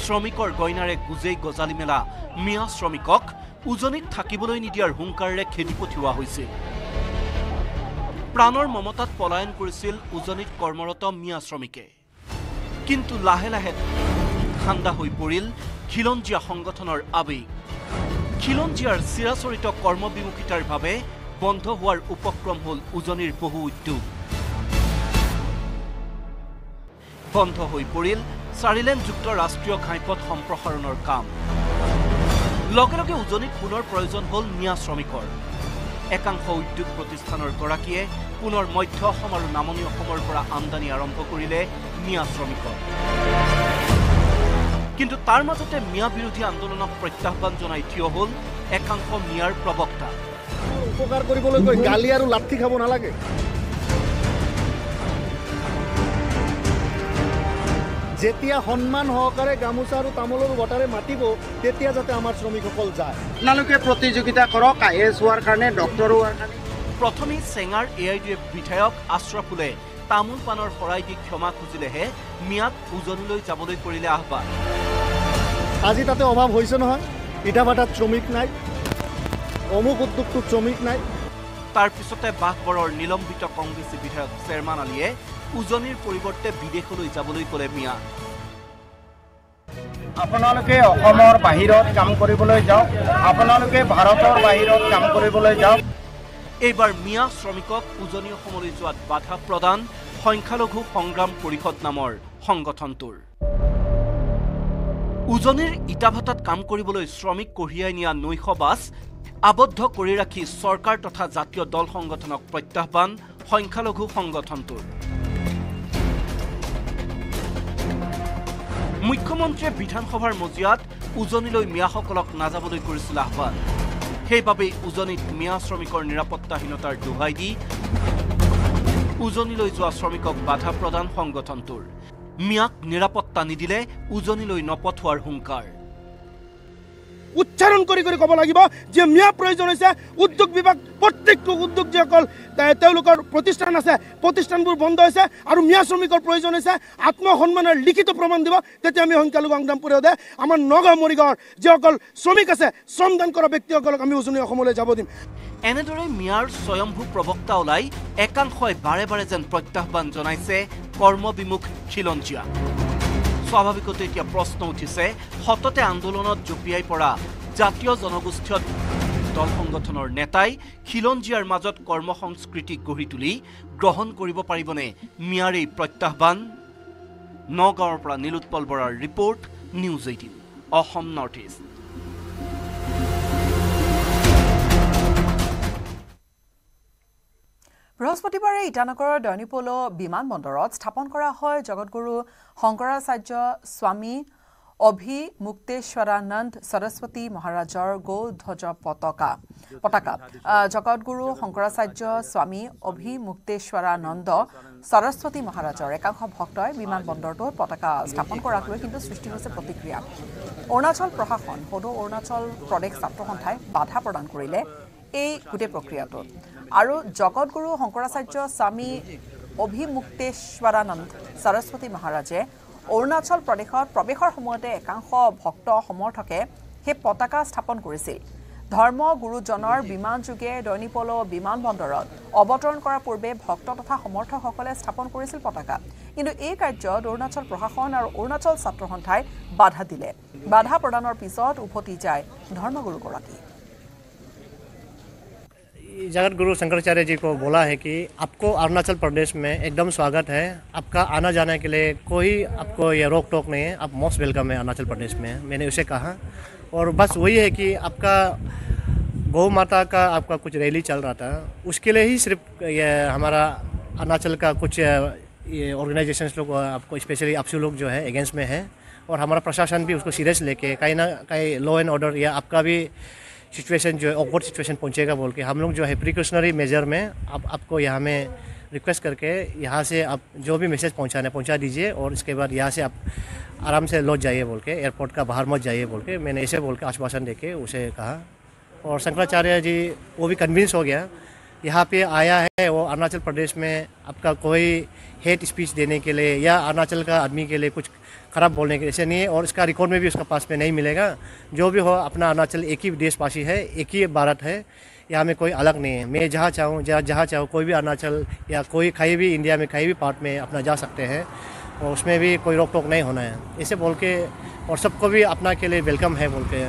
শ্ৰমিকৰ গয়নাৰে গুজেই গজালি মেলা মিয়া শ্ৰমিকক উজনিত থাকিবলৈ নিদিয়াৰ হুংকাৰেৰে খেদি পঠিওৱা হৈছিল। প্ৰাণৰ মমতাত পলায়ন কৰিছিল উজনিত কৰ্মৰত মিয়া শ্ৰমিকে। কিন্তু লাহে লাহে ঠাণ্ডা হৈ পৰিল খিলঞ্জীয়া সংগঠনৰ আৱেগ। খিলঞ্জীয়াৰ চিৰাচৰিত কৰ্মবিমুখিতাৰ বাবে বন্ধ হোৱাৰ উপক্ৰম হ'ল উজনিৰ বহু উদ্যোগ। বন্ধ হৈ পৰিল চাৰিলেনযুক্ত ৰাষ্ট্ৰীয় ঘাইপথ সম্প্ৰসাৰণৰ কাম। লগে লগে উজনিত পুনৰ প্ৰয়োজন হ'ল মিয়া শ্ৰমিকৰ। একাংশ উদ্যোগ প্ৰতিষ্ঠানৰ গৰাকীয়ে পুনৰ মধ্য অসম আৰু নামনি অসমৰ পৰা আমদানি আৰম্ভ কৰিলে মিয়া শ্ৰমিকৰ। কিন্তু তাৰ মাজতে মিয়া বিৰোধী আন্দোলনক প্ৰত্যাহ্বান জনাই থিয় হ'ল একাংশ মিয়াৰ প্ৰবক্তা। উপকাৰ কৰিবলৈ গৈ গালি আৰু লাঠি খাব নালাগে। যেতিয়া সন্মান সহকাৰে গামোচা আৰু তামোলৰ বটাৰে মাতিব তেতিয়া যাতে আমাৰ শ্ৰমিকসকল যায়। আপোনালোকে প্ৰতিযোগিতা কৰক আইএছ হোৱাৰ কাৰণে, ডক্টৰ হোৱাৰ কাৰণে। প্ৰথমে চেঙাৰ AIDF বিধায়ক আশ্ৰফুলে তামোল পানৰ শৰাই দি ক্ষমা খুজিলেহে মিয়াত উজনিলৈ যাবলৈ কৰিলে আহ্বান। আজি তাতে অভাৱ হৈছে নহয়, ইটা ভাটাত শ্ৰমিক নাই, অমুক উদ্যোগটো শ্ৰমিক নাই। তাৰ পিছতে বাঘবৰৰ নিলম্বিত কংগ্ৰেছী বিধায়ক চেয়াৰমান আলীয়ে উজনিৰ পৰিৱৰ্তে বিদেশলৈ যাবলৈ ক'লে মিয়া। আপোনালোকে অসমৰ বাহিৰত কাম কৰিবলৈ যাওক, আপোনালোকে ভাৰতৰ বাহিৰত কাম কৰিবলৈ যাওক। এইবাৰ মিয়া শ্ৰমিকক উজনি অসমলৈ যোৱাত বাধা প্ৰদান সংখ্যালঘু সংগ্ৰাম পৰিষদ নামৰ সংগঠনটোৰ। উজনিৰ ইটাভাটাত কাম কৰিবলৈ শ্ৰমিক কঢ়িয়াই নিয়া নৈশ বাছ আবদ্ধ কৰি ৰাখি চৰকাৰ তথা জাতীয় দল সংগঠনক প্ৰত্যাহ্বান সংখ্যালঘু সংগঠনটোৰ। মুখ্যমন্ত্ৰীয়ে বিধানসভাৰ মজিয়াত উজনিলৈ মিয়াসকলক নাযাবলৈ কৰিছিল আহ্বান। সেইবাবেই উজনিত মিয়া শ্ৰমিকৰ নিৰাপত্তাহীনতাৰ দোহাই দি উজনিলৈ যোৱা শ্ৰমিকক বাধা প্ৰদান সংগঠনটোৰ। মিয়াক নিৰাপত্তা নিদিলে উজনিলৈ নপঠোৱাৰ হুংকাৰ। উচ্চাৰণ কৰে কব লাগিব যে মিয়া প্ৰয়োজন হয়েছে। উদ্যোগ বিভাগ প্ৰত্যেকটা উদ্যোগ যখন প্ৰতিষ্ঠান আছে প্ৰতিষ্ঠানবোৰ বন্ধ হয়েছে আর মিয়া শ্রমিকর প্রয়োজন হয়েছে। আত্মসম্মানের লিখিত প্রমাণ দিব। তেতিয়া আমি সংখ্যালঘু সংগ্রাম পরিষদে আমার নগাঁও মরিগাঁওর যখন শ্রমিক আছে শ্রমদান করা ব্যক্তিসকলক আমি উজনি অসমলৈ যাব দিম। এনেদরে মিয়ার স্বয়ম্ভু প্রবক্তা ওলাই একাংশই বারে বারে যেন প্রত্যাহ্বান জানাইছে কর্মবিমুখ খিলঞ্জীয়া। স্বাভাৱিকতে এতিয়া প্ৰশ্ন উঠিছে সততে আন্দোলনত জপিয়াই পৰা জাতীয় জনগোষ্ঠীয় দল সংগঠনৰ নেতাই খিলঞ্জীয়াৰ মাজত কৰ্ম সংস্কৃতি গঢ়ি তুলি গ্ৰহণ কৰিব পাৰিবনে মিয়াৰ এই প্ৰত্যাহ্বান। নগাঁৱৰ পৰা নীলোৎপল বৰাৰ report, News ১৮ Assam north east. বৃহস্পতিবাৰে ইটানগৰৰ দৈনিপ'ল বিমান বন্দৰত স্থাপন কৰা হয় জগতগুৰু শংকৰাচাৰ্য স্বামী অভিমুক্তেশ্বৰানন্দ সৰস্বতী মহাৰাজৰ গৌধ্বজ পতাকা। জগতগুৰু শংকৰাচাৰ্য স্বামী অভিমুক্তেশ্বৰানন্দ সৰস্বতী মহাৰাজৰ একাংশ ভক্তই বিমান বন্দৰটোত পতাকা স্থাপন কৰাক লৈ কিন্তু সৃষ্টি হৈছে প্ৰতিক্ৰিয়া। অৰুণাচল প্ৰশাসন সদৌ অৰুণাচল প্ৰদেশ ছাত্ৰ সন্থাই বাধা প্ৰদান কৰিলে এই গোটেই প্ৰক্ৰিয়াটোত। আৰু জগতগুৰু শংকৰাচাৰ্য স্বামী অভিমুক্তেশ্বৰানন্দ সৰস্বতী মহাৰাজে অৰুণাচল প্ৰদেশত প্ৰৱেশৰ সময়তে একাংশ ভক্ত সমৰ্থকে সেই পতাকা স্থাপন কৰিছিল। ধৰ্ম গুৰুজনৰ বিমানযোগে দৈনিপ'ল বিমান বন্দৰত অৱতৰণ কৰাৰ পূৰ্বে ভক্ত তথা সমৰ্থকসকলে স্থাপন কৰিছিল পতাকা। কিন্তু এই কাৰ্যত অৰুণাচল প্ৰশাসন আৰু অৰুণাচল ছাত্ৰ সন্থাই বাধা দিলে। বাধা প্ৰদানৰ পিছত উভতি যায় ধৰ্মগুৰুগৰাকী। जगत गुरु शंकराचार्य जी को बोला है कि आपको अरुणाचल प्रदेश में एकदम स्वागत है, आपका आना जाने के लिए कोई आपको ये रोक टोक नहीं है, आप मोस्ट वेलकम है अरुणाचल प्रदेश में, मैंने उसे कहा। और बस वही है कि आपका गौ माता का आपका कुछ रैली चल रहा था, उसके लिए ही सिर्फ ये हमारा अरुणाचल का कुछ ये ऑर्गेनाइजेशन लोग आपको स्पेशली आपसी लोग जो है अगेंस्ट में है। और हमारा प्रशासन भी उसको सीरियस लेके कहीं ना कहीं लॉ एंड ऑर्डर या आपका भी सिचुएशन जो है ऑकवर्ड सिचुएशन पहुंचेगा बोल के हम लोग जो है प्रिकॉशनरी मेजर में आपको यहाँ में रिक्वेस्ट करके यहाँ से आप जो भी मैसेज पहुँचाना पहुँचा दीजिए और इसके बाद यहाँ से आप आराम से लौट जाइए बोल के, एयरपोर्ट का बाहर मत जाइए बोल के मैंने ऐसे बोल के आश्वासन दे के उसे कहा। और शंकराचार्य जी वो भी कन्विंस हो गया, यहाँ पे आया है वो अरुणाचल प्रदेश में आपका कोई हेट स्पीच देने के लिए या अरुणाचल का आदमी के लिए कुछ ख़राब बोलने के लिए ऐसे नहीं है और इसका रिकॉर्ड में भी उसका पास में नहीं मिलेगा। जो भी हो अपना अरुणाचल एक ही देशवासी है, एक ही भारत है, यहाँ में कोई अलग नहीं है। मैं जहाँ चाहूँ जहाँ चाहूँ कोई भी अरुणाचल या कोई कहीं भी इंडिया में कहीं भी पार्ट में अपना जा सकते हैं और उसमें भी कोई रोक टोक नहीं होना है ऐसे बोल के, और सबको भी अपना के लिए वेलकम है बोल के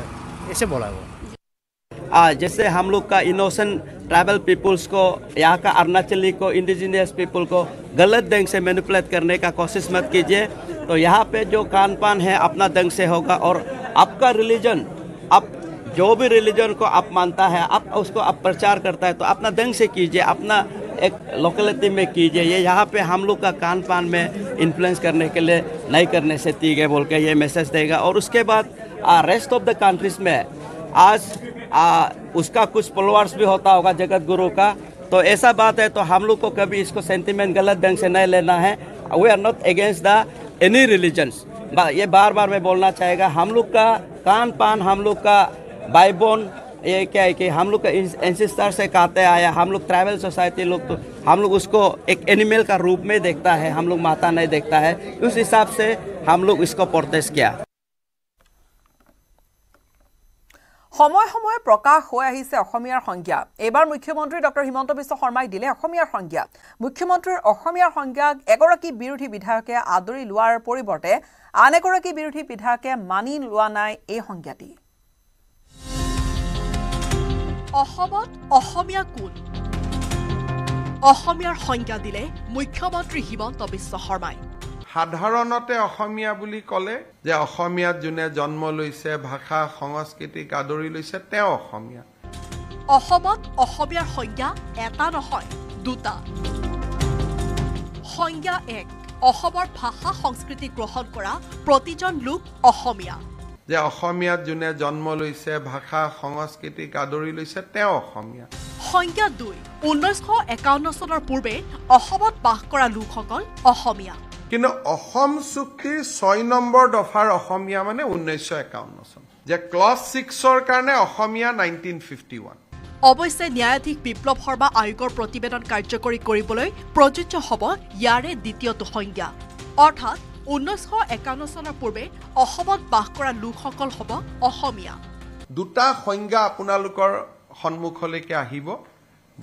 ऐसे बोला वो। जैसे हम लोग का इनोसेंट ट्राइबल पीपल्स को, यहाँ का अरुणाचली को, इंडिजिनियस पीपल को गलत ढंग से मैनिपुलेट करने का कोशिश मत कीजिए। तो यहाँ पे जो खान पान है अपना ढंग से होगा और आपका रिलीजन, आप जो भी रिलीजन को आप मानता है आप उसको आप प्रचार करता है तो अपना ढंग से कीजिए, अपना एक लोकेलिटी में कीजिए। ये यहाँ पे हम लोग का खान पान में इन्फ्लुएंस करने के लिए नहीं करने से ठीक है बोल के ये मैसेज देगा। और उसके बाद रेस्ट ऑफ द कंट्रीज़ में आज उसका कुछ फॉलोअर्स भी होता होगा जगत गुरु का, तो ऐसा बात है तो हम लोग को कभी इसको सेंटिमेंट गलत ढंग से नहीं लेना है। We are not against the any religions, ये बार बार मैं बोलना चाहेगा। हम लोग का खान पान, हम लोग का भाई बोन, ये क्या है कि हम लोग का एंसेस्टर से कहते आया, हम लोग ट्राइबल सोसाइटी लोग तो हम लोग उसको एक एनिमल का रूप में देखता है, हम लोग माता नहीं देखता है, उस हिसाब से हम लोग इसको प्रोटेस्ट किया। সময় সময়ে প্ৰকাশ হৈ আহিছে অসমীয়াৰ সংজ্ঞা। এবাৰ মুখ্যমন্ত্ৰী ডক্টৰ হিমন্ত বিশ্ব শৰ্মাই দিলে অসমীয়াৰ সংজ্ঞা। মুখ্যমন্ত্ৰীৰ অসমীয়াৰ সংজ্ঞাক এগৰাকী বিৰোধী বিধায়কে আদৰি লোৱাৰ পৰিৱৰ্তে আন এগৰাকী বিৰোধী বিধায়কে মানি লোৱা নাই এই সংজ্ঞাটি। অসমত অসমীয়া কোন? অসমীয়াৰ সংজ্ঞা দিলে মুখ্যমন্ত্ৰী হিমন্ত বিশ্ব শৰ্মাই। সাধাৰণতে অসমীয়া বুলি ক'লে যে অসমীয়া জুনে জন্ম লৈছে, ভাষা সংস্কৃতি কাদৰি লৈছে তেওঁ অসমীয়া। অসমত অসমীয়াৰ সংজ্ঞা এটা নহয় দুটা। সংজ্ঞা এক, অসমৰ ভাষা সংস্কৃতি গ্ৰহণ কৰা প্ৰতিজন লোক অসমীয়া। যে অসমীয়া জুনে জন্ম লৈছে, ভাষা সংস্কৃতি কাদৰি লৈছে তেওঁ অসমীয়া। সংজ্ঞা দুই, ১৯৫১ চনৰ পূৰ্বে অসমত বাস কৰা লোকসকল অসমীয়া। কিন্তু অসম চুক্তিৰ ৬ নম্বৰ দফাৰ অসমীয়া মানে ১৯৫১ চন, যে ক্লাছ ৬ৰ কাৰণে অসমীয়া ১৯৫১। অৱশ্যে ন্যায়াধীশ বিপ্লৱ শৰ্মা আয়োগৰ প্ৰতিবেদন কাৰ্যকৰী কৰিবলৈ প্ৰযোজ্য হ'ব ইয়াৰে দ্বিতীয়টো সংজ্ঞা, অৰ্থাৎ ১৯৫১ চনৰ পূৰ্বে অসমত বাস কৰা লোকসকল হ'ব অসমীয়া। দুটা সংজ্ঞা আপোনালোকৰ সন্মুখলৈকে আহিব,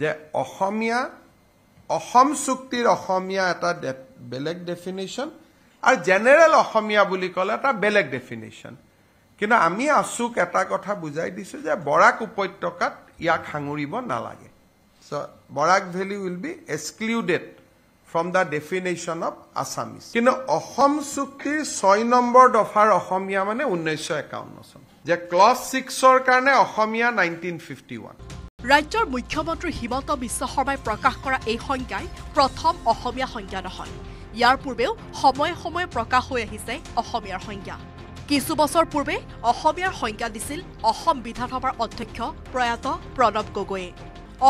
যে অসমীয়া অসম চুক্তিৰ অসমীয়া এটা বেলেগ ডেফিনেশ্যন আৰু জেনেৰেল অসমীয়া বুলি ক'লে এটা বেলেগ ডেফিনেশ্যন। কিন্তু আমি আছুক এটা কথা বুজাই দিছোঁ যে বৰাক উপত্যকাত ইয়াক সাঙুৰিব নালাগে। So Barak valley will be excluded from the definition of Assamese. কিন্তু অসম চুক্তিৰ ৬ নম্বৰ দফাৰ অসমীয়া মানে ১৯৫১ চন, যে ক্লাছ ৬ৰ কাৰণে অসমীয়া ১৯৫১। ৰাজ্যৰ মুখ্যমন্ত্ৰী হিমন্ত বিশ্ব শৰ্মাই প্ৰকাশ কৰা এই সংজ্ঞাই প্ৰথম অসমীয়া সংজ্ঞা নহয়। ইয়াৰ পূৰ্বেও সময়ে সময়ে প্ৰকাশ হৈ আহিছে অসমীয়াৰ সংজ্ঞা। কিছু বছৰ পূৰ্বে অসমীয়াৰ সংজ্ঞা দিছিল অসম বিধানসভাৰ অধ্যক্ষ প্ৰয়াত প্ৰণৱ গগৈয়ে।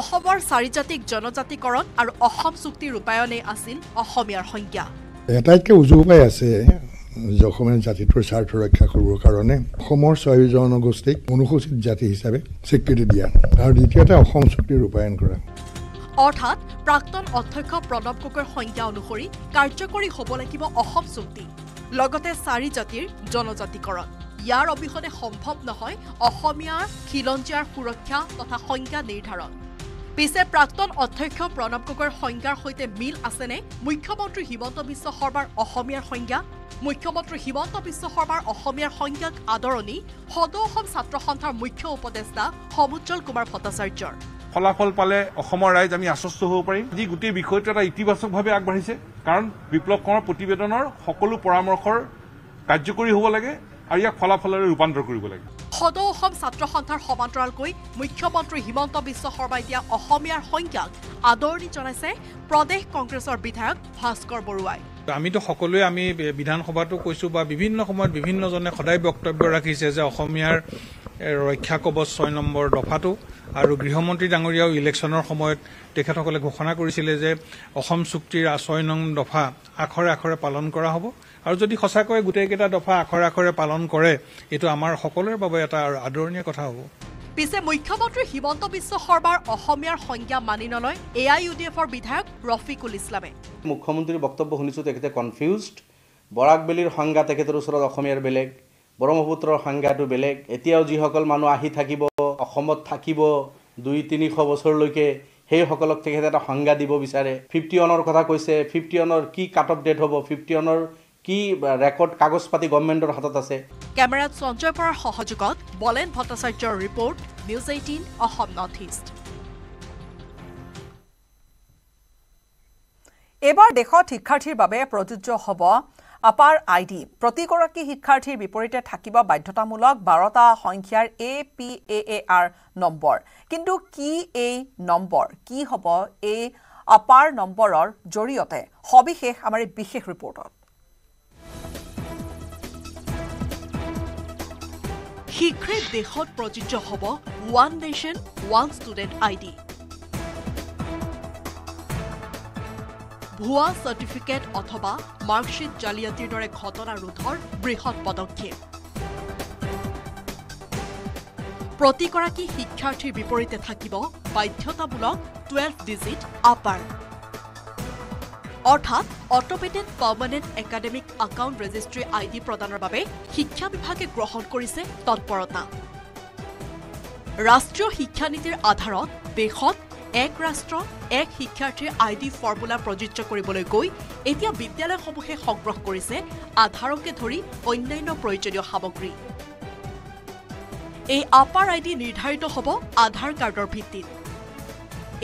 অসমৰ চাৰিজাতিক জনজাতিকৰণ আৰু অসম চুক্তি ৰূপায়ণে আছিল অসমীয়াৰ সংজ্ঞা। এটাইকে উজু উপায় আছে যে অসমীয়া জাতিটোৰ স্বাৰ্থ ৰক্ষা কৰিবৰ কাৰণে অসমৰ ৬ জনগোষ্ঠীক অনুসূচিত জাতি হিচাপে স্বীকৃতি দিয়া আৰু দ্বিতীয়তে অসম চুক্তি ৰূপায়ণ কৰা। অৰ্থাৎ প্ৰাক্তন অধ্যক্ষ প্ৰণৱ গগৈৰ সংজ্ঞা অনুসৰি কাৰ্যকৰী হ'ব লাগিব অসম চুক্তি, লগতে ৪ জাতিৰ জনজাতিকৰণ। ইয়াৰ অবিহনে সম্ভৱ নহয় অসমীয়া খিলঞ্জীয়াৰ সুৰক্ষা তথা সংজ্ঞা নিৰ্ধাৰণ। পিছে প্ৰাক্তন অধ্যক্ষ প্ৰণৱ গগৈৰ সংজ্ঞাৰ সৈতে মিল আছেনে মুখ্যমন্ত্ৰী হিমন্ত বিশ্ব শৰ্মাৰ অসমীয়াৰ সংজ্ঞা? মুখ্যমন্ত্ৰী হিমন্ত বিশ্ব শৰ্মাৰ অসমীয়াৰ সংজ্ঞাক আদৰণি সদৌ অসম ছাত্ৰ সন্থাৰ মুখ্য উপদেষ্টা সমুজ্জ্বল কুমাৰ ভট্টাচাৰ্যৰ। ফলাফল পালে অসমৰ ৰাইজ আমি আশ্বস্ত হ'ব পাৰিম। যি গোটেই বিষয়টো এটা ইতিবাচকভাৱে আগবাঢ়িছে, কাৰণ বিপ্লৱ কোঁৱৰ প্ৰতিবেদনৰ সকলো পৰামৰ্শৰ কাৰ্যকৰী হ'ব লাগে আৰু ইয়াক ফলাফললৈ ৰূপান্তৰ কৰিব লাগে। সদৌ অসম ছাত্ৰ সন্থাৰ সমান্তৰালকৈ মুখ্যমন্ত্ৰী হিমন্ত বিশ্ব শৰ্মাই দিয়া অসমীয়াৰ সংজ্ঞাক আদৰণি জনাইছে প্ৰদেশ কংগ্ৰেছৰ বিধায়ক ভাস্কৰ বৰুৱাই। আমি তো সকলোৱে আমি বিধানসভাটো কৈছো বা বিভিন্ন সময়ত বিভিন্ন জনে খদাই বক্তব্য ৰাখিছে যে অসমীয়াৰ ৰক্ষা কবচ 6 নম্বৰ দফাটো আৰু গৃহমন্ত্ৰী ডাঙৰিয়াও ইলেকচনৰ সময়ত তেখেতসকলে ঘোষণা কৰিছিল যে অসম চুক্তিৰ 6 নং দফা আখৰে আখৰে পালন কৰা হ'ব আৰু যদি খসাকৈ গুটেকেটা দফা আখৰে আখৰে পালন কৰে এটো আমাৰ সকলোৰ বাবে এটা আদৰণীয় কথা হ'ব পিছে মুখ্যমন্ত্ৰী হিমন্ত বিশ্ব শৰ্মাৰ অসমীয়াৰ সংজ্ঞা মানি নলয় এআইইউডিএফৰ বিধায়ক ৰফিকুল ইসলামে মুখ্যমন্ত্ৰীৰ বক্তব্য শুনিছো তেখেতে কনফিউজড বৰাকবেলিৰ সংজ্ঞা তেখেতৰ ওচৰত অসমীয়াৰ বেলেগ ব্ৰহ্মপুত্ৰৰ সংজ্ঞাটো বেলেগ এতিয়াও যি সকল মানুহ আহি থাকিব অসমত থাকিব 2-300 বছৰ লৈকে সেই সকলক তেখেতে এটা সংজ্ঞা দিব বিচাৰে 50 অনৰ কথা কৈছে 50 অনৰ কি কাট অফ ডেট হ'ব 50 অনৰ কি ৰেকৰ্ড কাগজপাতি গভৰ্নমেন্টৰ হাতত আছে ক্যামেৰা সঞ্জয় পৰাৰ সহযোগত বলেন ভট্টাচাৰ্যৰ report News 18 Assam north east এবাৰ দেখত শিক্ষাৰ্থীৰ বাবে প্ৰযোজ্য হ'ব আপাৰ আইডি প্ৰতিগৰাকী শিক্ষাৰ্থীৰ বিপৰীতে থাকিব বাধ্যতামূলক 12টা সংখ্যাৰ APAAR নম্বৰ কিন্তু কি এই নম্বৰ কি হ'ব এই আপাৰ নম্বৰৰ জৰিয়তে সবিশেষ আমাৰ বিশেষ ৰিপৰ্টত শিক্ষিত দেশত প্ৰযোজ্য হ'ব one nation one student ID ভুয়া সাৰ্টিফিকেট অথবা মাৰ্কশিট জালিয়াতিৰ দৰে ঘটনা ৰোধৰ বৃহৎ পদক্ষেপ প্ৰতিগৰাকী শিক্ষাৰ্থীৰ বিপৰীতে থাকিব বাধ্যতামূলক 12 ডিজিট আপাৰ অর্থাৎ automated permanent academic account registry ID প্রদানের বাবে শিক্ষা বিভাগে গ্রহণ করেছে তৎপরতা রাষ্ট্রীয় শিক্ষানীতির আধারত দেশত এক রাষ্ট্র এক শিক্ষার্থীর আইডি ফর্মুলা প্রযোজ্য কৰিবলৈ গৈ এতিয়া বিদ্যালয়সমূহে সংগ্ৰহ কৰেছে আধাৰকে ধৰি অন্যান্য প্ৰয়োজনীয় সামগ্ৰী এই আপাৰ আইডি নিৰ্ধাৰিত হব আধাৰ কাৰ্ডৰ ভিত্তিত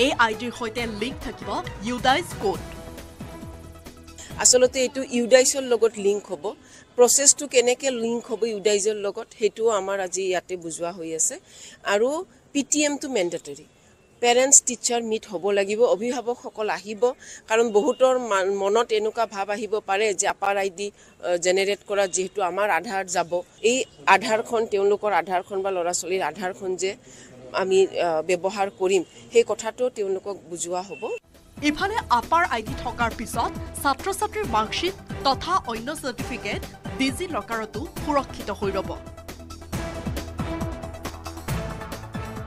এই আইডিৰ সৈতে লিংক থাকিব ইউডাইজ কোড আসলতে এটো ইউডাইজৰ লগত লিংক হ'ব প্ৰসেসটো কেনেকৈ লিংক হ'ব ইউডাইজৰ লগত হেতু আমাৰ আজি ইয়াতে বুজোৱা হৈ আছে আৰু PTM too mandatory parents teacher meet হ'ব লাগিব অভিভাৱক সকল আহিব কাৰণ বহুতৰ মনত এনেকুৱা ভাব আহিব পাৰে যে আপাৰ আইডি জেনাৰেট কৰা যেহেতু আমাৰ আধাৰ যাব এই আধাৰখন তেওঁলোকৰ আধাৰখন বা লৰাছলিৰ আধাৰখন যে আমি ব্যৱহাৰ কৰিম সেই কথাটো তেওঁলোকক বুজোৱা হ'ব ইফালে আপাৰ আইডি থকাৰ পিছত ছাত্ৰ ছাত্ৰীৰ মাৰ্কশিট তথা অন্য সাৰ্টিফিকেট ডিজি লকাৰতো সুৰক্ষিত হৈ ৰব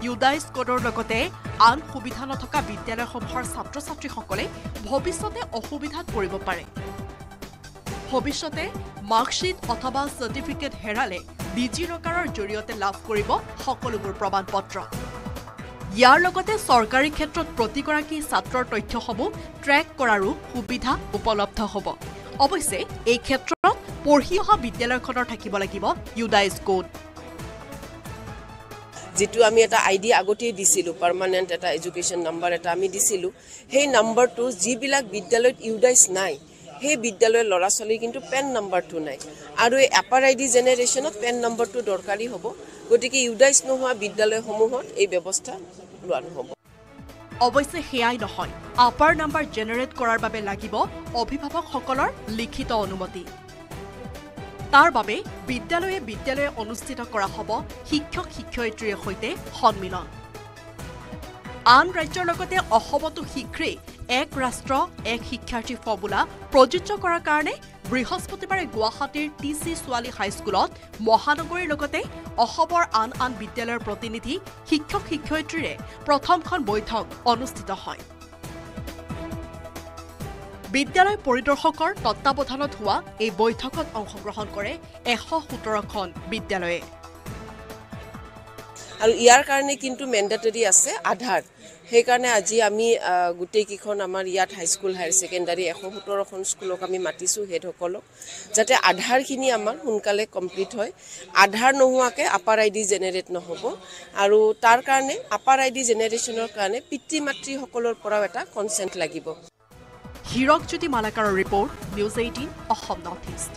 ইউডাইজ কোডৰ লগতে আন সুবিধা নথকা বিদ্যালয়সমূহৰ ছাত্ৰ ছাত্ৰীসকলে ভৱিষ্যতে অসুবিধাত পৰিব পাৰে ভৱিষ্যতে মাৰ্কশিট অথবা সাৰ্টিফিকেট হেৰালে ডিজি লকাৰৰ জৰিয়তে লাভ কৰিব সকলোবোৰ প্ৰমাণপত্ৰ ইয়াৰ লগতে সৰকাৰি ক্ষেত্ৰত প্ৰতিগৰাকী ছাত্ৰৰ তথ্যসমূহ ট্ৰেক কৰাৰো সুবিধা উপলব্ধ হ'ব অৱশ্যে এই ক্ষেত্ৰত পঢ়ি অহা বিদ্যালয়খনৰ থাকিব লাগিব ইউডাইজ কোড যেটো আমি এটা আইডি আগতে দিছিলো পার্মানেন্ট এটা এডুকেশন নাম্বার এটা আমি দিছিলো সেই নাম্বাৰটো যিবিলাক বিদ্যালয়ত ইউডাইজ নাই সেই বিদ্যালয়ৰ লৰাছলি কিন্তু পেন নাম্বাৰটো নাই আৰু এই আপাৰ আইডি জেনাৰেশনত পেন নাম্বাৰটো দৰকাৰী হ'ব গতিকে ইউডাইজ নোহোৱা বিদ্যালয়সমূহত এই ব্যৱস্থা লোৱা হ'ব অৱশ্যে হেয়াই নহয় আপাৰ নাম্বাৰ জেনাৰেট কৰাৰ বাবে লাগিব অভিভাৱকসকলৰ লিখিত অনুমতি তাৰ বাবে বিদ্যালয়ে বিদ্যালয়ে অনুষ্ঠিত কৰা হ'ব শিক্ষক শিক্ষয়িত্ৰীৰ সৈতে সন্মিলন আন ৰাজ্যৰ লগতে অসমতো শীঘ্ৰেই এক ৰাষ্ট্ৰ এক শিক্ষাৰ্থী ফৰ্মুলা প্ৰযোজ্য কৰাৰ কাৰণে বৃহস্পতিবাৰে গুৱাহাটীৰ টিচি সোৱালী হাইস্কুলত মহানগৰীৰ লগতে অসমৰ আন বিদ্যালয়ৰ প্ৰতিনিধি শিক্ষক শিক্ষয়িত্ৰীৰে প্ৰথমখন বৈঠক অনুষ্ঠিত হয় বিদ্যালয় পৰিদৰ্শকৰ তত্ত্বাৱধানত হোৱা এই বৈঠকত অংশগ্ৰহণ কৰে 117খন বিদ্যালয়ে আৰু ইয়াৰ কাৰণে কিন্তু ম্যান্ডেটৰি আছে আধাৰ সেই কাৰণে আজি আমি গোটেইকিখন আমাৰ ইয়াত হাইস্কুল হায়াৰ সেকেন্ডাৰী 117খন স্কুলক আমি মাতিছো হেডসকলক যাতে আধাৰখিনি আমাৰ সোনকালে কমপ্লিট হয় আধাৰ নোহোৱাকৈ আপাৰ আইডি জেনাৰেট নহ'ব আৰু তাৰ কাৰণে আপাৰ আইডি জেনাৰেশনৰ কাৰণে পিতৃ মাতৃসকলৰ পৰাও এটা কনসেন্ট লাগিব হিৰকজ্যোতি মালাকাৰৰ report News 18 Assam north east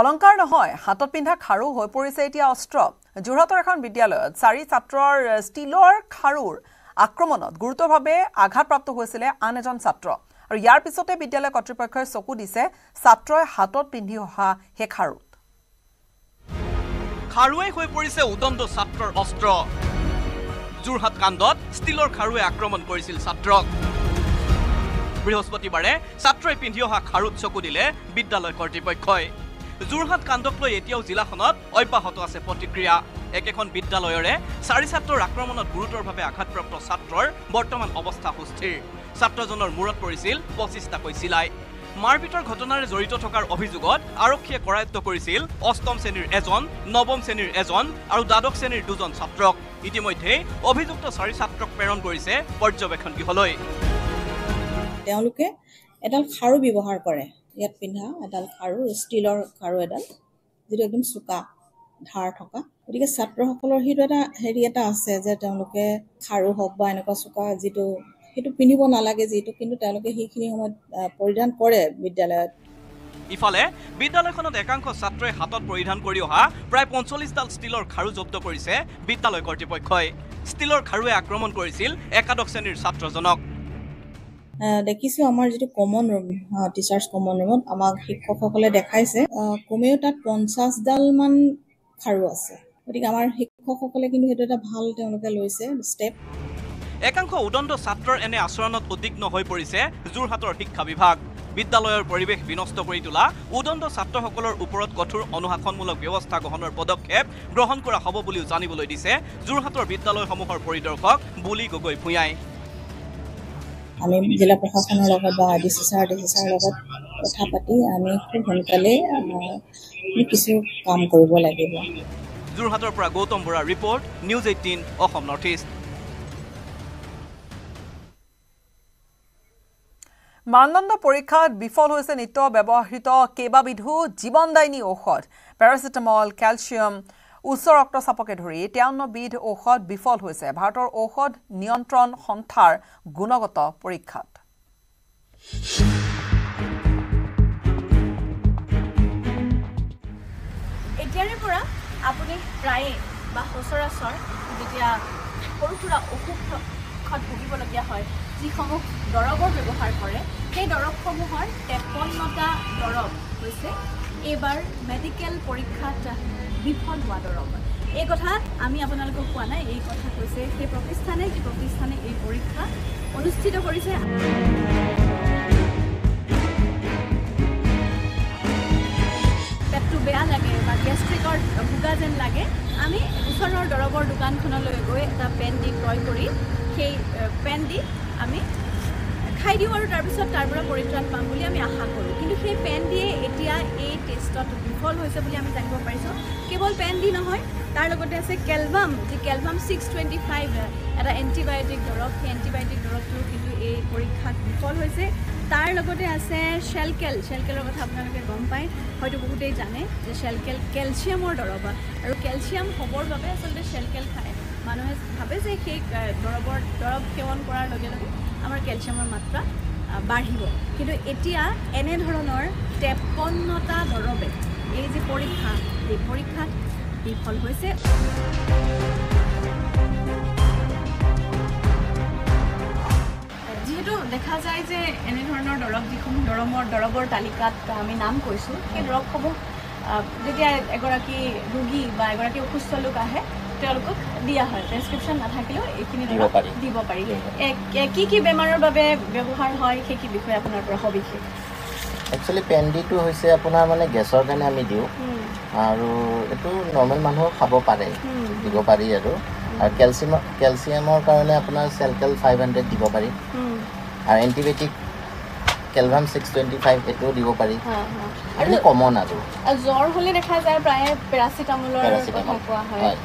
অলংকাৰ নহয় হাতত পিন্ধা খাৰু হৈ পৰিছে এতিয়া অস্ত্ৰ যোৰহাটৰ এখন বিদ্যালয়ত চাৰি ছাত্ৰৰ ষ্টিলৰ খাৰুৰ আক্ৰমণত গুৰুতৰভাৱে আঘাতপ্ৰাপ্ত হৈছিল আন এজন ছাত্ৰ আৰু ইয়াৰ পিছতে বিদ্যালয় কৰ্তৃপক্ষই চকু দিছে ছাত্ৰই হাতত পিন্ধি অহা হে খাৰু খাৰুৱে হৈ পৰিছে উদণ্ড ছাত্ৰৰ অস্ত্ৰ জুৰহাট কাণ্ডত ষ্টিলৰ খাৰুৱে আক্ৰমণ কৰিছিল ছাত্ৰক বৃহস্পতিবাৰে ছাত্ৰই পিন্ধি অহা খাৰুত চকু দিলে বিদ্যালয় কৰ্তৃপক্ষই জুৰহাট কাণ্ডক লৈ এতিয়াও জিলাখনত অব্যাহত আছে প্ৰতিক্ৰিয়া একেখন বিদ্যালয়ৰে চাৰি ছাত্ৰৰ আক্ৰমণত গুৰুতৰভাৱে আঘাতপ্ৰাপ্ত ছাত্ৰৰ বৰ্তমান অৱস্থা সুস্থিৰ ছাত্ৰজনৰ মূৰত পৰিছিল 25টা কৈ চিলাই মাৰপিটৰ ঘটনাৰে জড়িত থকাৰ অভিযোগত আৰক্ষীয়ে কৰায়ত্ব কৰিছিল অষ্টম শ্ৰেণীৰ এজন নৱম শ্ৰেণীৰ এজন আৰু দ্বাদশ শ্ৰেণীৰ দুজন ছাত্ৰক ইতিমধ্যে অভিযুক্ত চাৰি ছাত্ৰক প্ৰেৰণ কৰিছে পৰ্যবেক্ষণ গৃহলৈ তেওঁলোকে এডাল খাৰু ব্যৱহাৰ কৰে ইয়াত পিন্ধা এডাল খাৰু ষ্টিলৰ খাৰু এডাল যেটো একদম সুকা ধাৰ থকা ওদিকে ছাত্ৰসকলৰ হিটো এটা হেৰি এটা আছে যে তেওঁলোকে খাৰু হক বা এনেকুৱা সুকা যেটো হেটো পিনিব না লাগে যেটো কিন্তু তেওঁলোকে হিখিনি সময় পৰিধান কৰে বিদ্যালয়ত ইফালে বিদ্যালয়খনত একাংশ ছাত্ৰই হাতত পৰিধান কৰি অহা প্ৰায় 45 ডাল ষ্টিলৰ খাৰু জব্দ কৰিছে বিদ্যালয় কৰ্তৃপক্ষই ষ্টিলৰ খাৰুৱে আক্ৰমণ কৰিছিল একাদশ শ্ৰেণীৰ ছাত্ৰজনক দেখিছো আমাৰ যেটো কমন ৰুম টিচাৰ্স কমন ৰুমত আমাক শিক্ষকসকলে দেখাইছে কমেও তাত 50 ডাল মান খাৰু আছে ওদিকে আমাৰ শিক্ষকসকলে কিন্তু হেটো এটা ভাল তেওঁলোকে লৈছে স্টেপ একাংশ উদণ্ড ছাত্ৰৰ এনে আচৰণত উদ্বিগ্ন হৈ পৰিছে জুৰহাটৰ শিক্ষা বিভাগ বিদ্যালয়ৰ পৰিৱেশ বিনষ্ট কৰি তোলা উদণ্ড ছাত্ৰসকলৰ ওপৰত কঠোৰ অনুশাসনমূলক ব্যৱস্থা গ্ৰহণৰ পদক্ষেপ গ্ৰহণ কৰা হ'ব বুলিও জানিবলৈ দিছে জুৰহাটৰ বিদ্যালয়সমূহৰ পৰিদৰ্শক বুলি গগৈ ভূঞাই আমি জিলা প্ৰশাসনৰ লগত বা ডিচিচাৰ লগত কথা পাতি আমি সোনকালে কিছু কাম কৰিব লাগিব জুৰহাটৰ পৰা Gautam Bora report News 18 Assam north east মানদণ্ড পৰীক্ষাত বিফল হৈছে নিত্য ব্যৱহৃত কেবাবিধু জীৱনদায়িনী ঔষধ পেৰাচিটামল ক্যালসিয়াম উচ্চ ৰক্তচাপকে ধৰি 53 বিধ ঔষধ বিফল হৈছে ভাৰতৰ ঔষধ নিয়ন্ত্ৰণ সংস্থাৰ গুণগত পৰীক্ষাত এতিয়াৰে পৰা আপুনি প্ৰায়ে বা হসৰাসৰ যেতিয়া সৰুসুৰা ঔষধ খত ভুগিবলগীয়া হয় যিসমূহ দৰৱৰ ব্যৱহাৰ কৰে সেই দৰৱসমূহৰ 53টা দৰৱ হৈছে এবাৰ মেডিকেল পৰীক্ষাত বিফল হোৱা দৰৱ এই কথা আমি আপোনালোক কোৱা নাই এই কথা কৈছে সেই প্ৰতিষ্ঠানে এই পৰীক্ষা অনুষ্ঠিত কৰিছে পেটটো বেয়া লাগে বা গ্যাস্ট্ৰিকৰ ভুগা যেন লাগে আমি ওচৰৰ দৰৱৰ দোকানখনলৈ গৈ এটা পেন দি ক্ৰয় কৰি সেই পেন দি আমি খাই দিওঁ আৰু তাৰপিছত তাৰপৰা পৰিত্ৰাণ পাম বুলি আমি আশা কৰোঁ কিন্তু সেই পেন দিয়ে এতিয়া এই টেষ্টত বিফল হৈছে বুলি আমি জানিব পাৰিছোঁ কেৱল পেন দি নহয় তাৰ লগতে আছে কেলভাম যি কেলভাম 625 এটা এণ্টিবায়টিক দৰৱ সেই এণ্টিবায়টিক দৰৱটো কিন্তু এই পৰীক্ষাত বিফল হৈছে তাৰ লগতে আছে শ্বেলকেলৰ কথা আপোনালোকে গম পায় হয়তো বহুতেই জানে যে শ্বেলকেল কেলছিয়ামৰ দৰৱ আৰু কেলছিয়াম হ'বৰ বাবে আচলতে শ্বেলকেল খায় মানুহে ভাবে যে সেই দৰৱৰ দৰৱ সেৱন কৰাৰ লগে লগে আমাৰ কেলছিয়ামৰ মাত্ৰা বাঢ়িব কিন্তু এতিয়া এনে ধৰণৰ 53টা দৰৱে এই যে পৰীক্ষা এই পৰীক্ষাত বিফল হৈছে যেহেতু দেখা যায় যে এনে ধৰণৰ দৰৱ যিসমূহ দৰৱৰ তালিকাত আমি নাম কৈছোঁ সেই দৰৱসমূহ যেতিয়া এগৰাকী ৰোগী বা এগৰাকী অসুস্থ লোক আহে তেওঁলোকক দিয়া হয় প্ৰেছক্ৰিপশ্যন নাথাকিলেও এইখিনি দিব পাৰি কি কি বেমাৰৰ বাবে ব্যৱহাৰ হয় সেই কি বিষয়ে আপোনাৰ পৰা সবিশেষ একচুৱেলি পেণ্ডিটো হৈছে আপোনাৰ মানে গেছৰ কাৰণে আমি দিওঁ আৰু এটো নৰ্মেল মানুহ খাব পাৰে দিব পাৰি আৰু কেলছিয়ামৰ কাৰণে আপোনাৰ চেলকেল 500 দিব পাৰি আৰু এণ্টিবায়টিক কেলভাম 625 এটো দিব পাৰি আৰু কমন আৰু জ্বৰ হ'লে দেখা যায় প্ৰায় পেৰাচিটামলৰ ব্যৱহাৰ কৰা হয়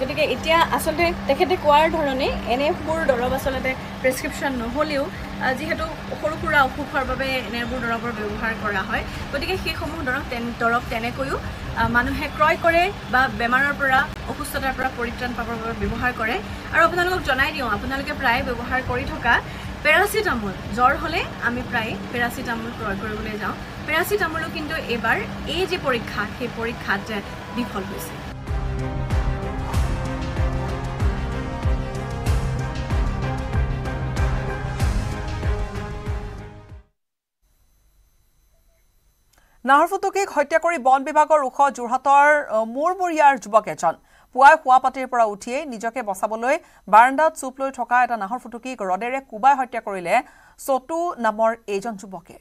গতিকে এতিয়া আচলতে তেখেতে কোৱাৰ ধৰণে এনেবোৰ দৰৱ আচলতে প্ৰেছক্ৰিপশ্যন নহ'লেও যিহেতু সৰু সুৰা অসুখৰ বাবে এনেবোৰ দৰৱৰ ব্যৱহাৰ কৰা হয় গতিকে সেইসমূহ দৰৱ তেনেকৈও মানুহে ক্ৰয় কৰে বা বেমাৰৰ পৰা অসুস্থতাৰ পৰা পৰিত্ৰাণ পাবৰ বাবে ব্যৱহাৰ কৰে আৰু আপোনালোকক জনাই দিওঁ আপোনালোকে প্ৰায় ব্যৱহাৰ কৰি থকা পেৰাচিটামল জ্বৰ হ'লে আমি প্ৰায় পেৰাচিটামল ক্ৰয় কৰিবলৈ যাওঁ পেৰাচিটামলো কিন্তু এবাৰ এই যে পৰীক্ষা সেই পৰীক্ষাত বিফল হৈছে নাহৰফুটুকীক হত্যা কৰি বন বিভাগৰ উখ জুৰহাটৰ মোৰবৰিয়াৰ যুৱক এজন পুৱাই হোৱাপাটিৰ পৰা উঠিয়ে নিজকে বচাবলৈ বাৰান্দাত চুপ লৈ থকা এটা নাহৰফুটুকীক ৰডেৰে কুবাই হত্যা কৰিলে সটু নামৰ এজন যুৱকে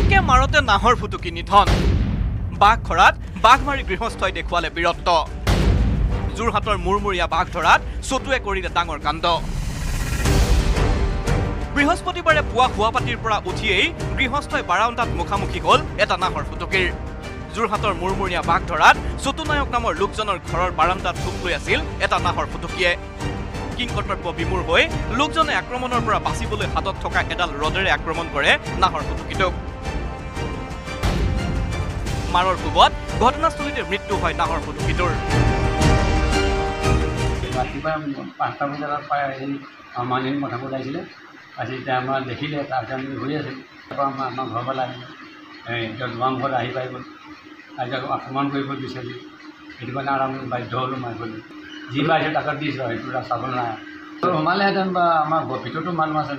একে মাৰতে নাহৰফুটুকী নিধন বাঘখৰাত বাঘমাৰী গৃহস্থই দেখুৱালে বিৰত্ব জুৰহাটৰ মোৰমৰিয়া বাঘধৰাত সটুৱে কৰিলে ডাঙৰ কাণ্ড বৃহস্পতিবাৰে পুৱা খুৱাপাটিৰ পৰা উঠিয়েই গৃহস্থই বাৰাউণ্ডাত মুখামুখি গ'ল এটা নাহৰফুটুকীৰ জুৰহাটৰ মোৰমৰিয়া বাঘধৰাত সতুনায়ক নামৰ লোকজনৰ ঘৰৰ বাৰাউণ্ডাত থুপ লৈ আছিল এটা নাহৰফুটুকীয়ে কিংকৰ্তব্য বিমূৰ হৈ লোকজনে আক্ৰমণৰ পৰা বাচিবলৈ হাতত থকা এডাল ৰডেৰে আক্ৰমণ কৰে নাহৰফুটুকীটোক মাৰৰ কোবত ঘটনাস্থলীতে মৃত্যু হয় নাহৰফুটুকীটোৰ ৰাতিপুৱা 5টা বজাৰ পৰা এই মানিন কথা কৈছিলে আজি তেমা দেখিলে তাৰজন হৈ আছে আমাৰ ঘৰবালা এই জলবাম ঘৰ আহি পাইব আজি আক্ৰমণ কৰিব বিচাৰি এইটো মানে আৰু আমি বাধ্য হ'লো মাৰিবলৈ যি পাইছে টাকা দিছোঁ সেইটো চাব নাই সোমালেহেঁতেন বা আমাৰ ভিতৰতো মানুহ আছে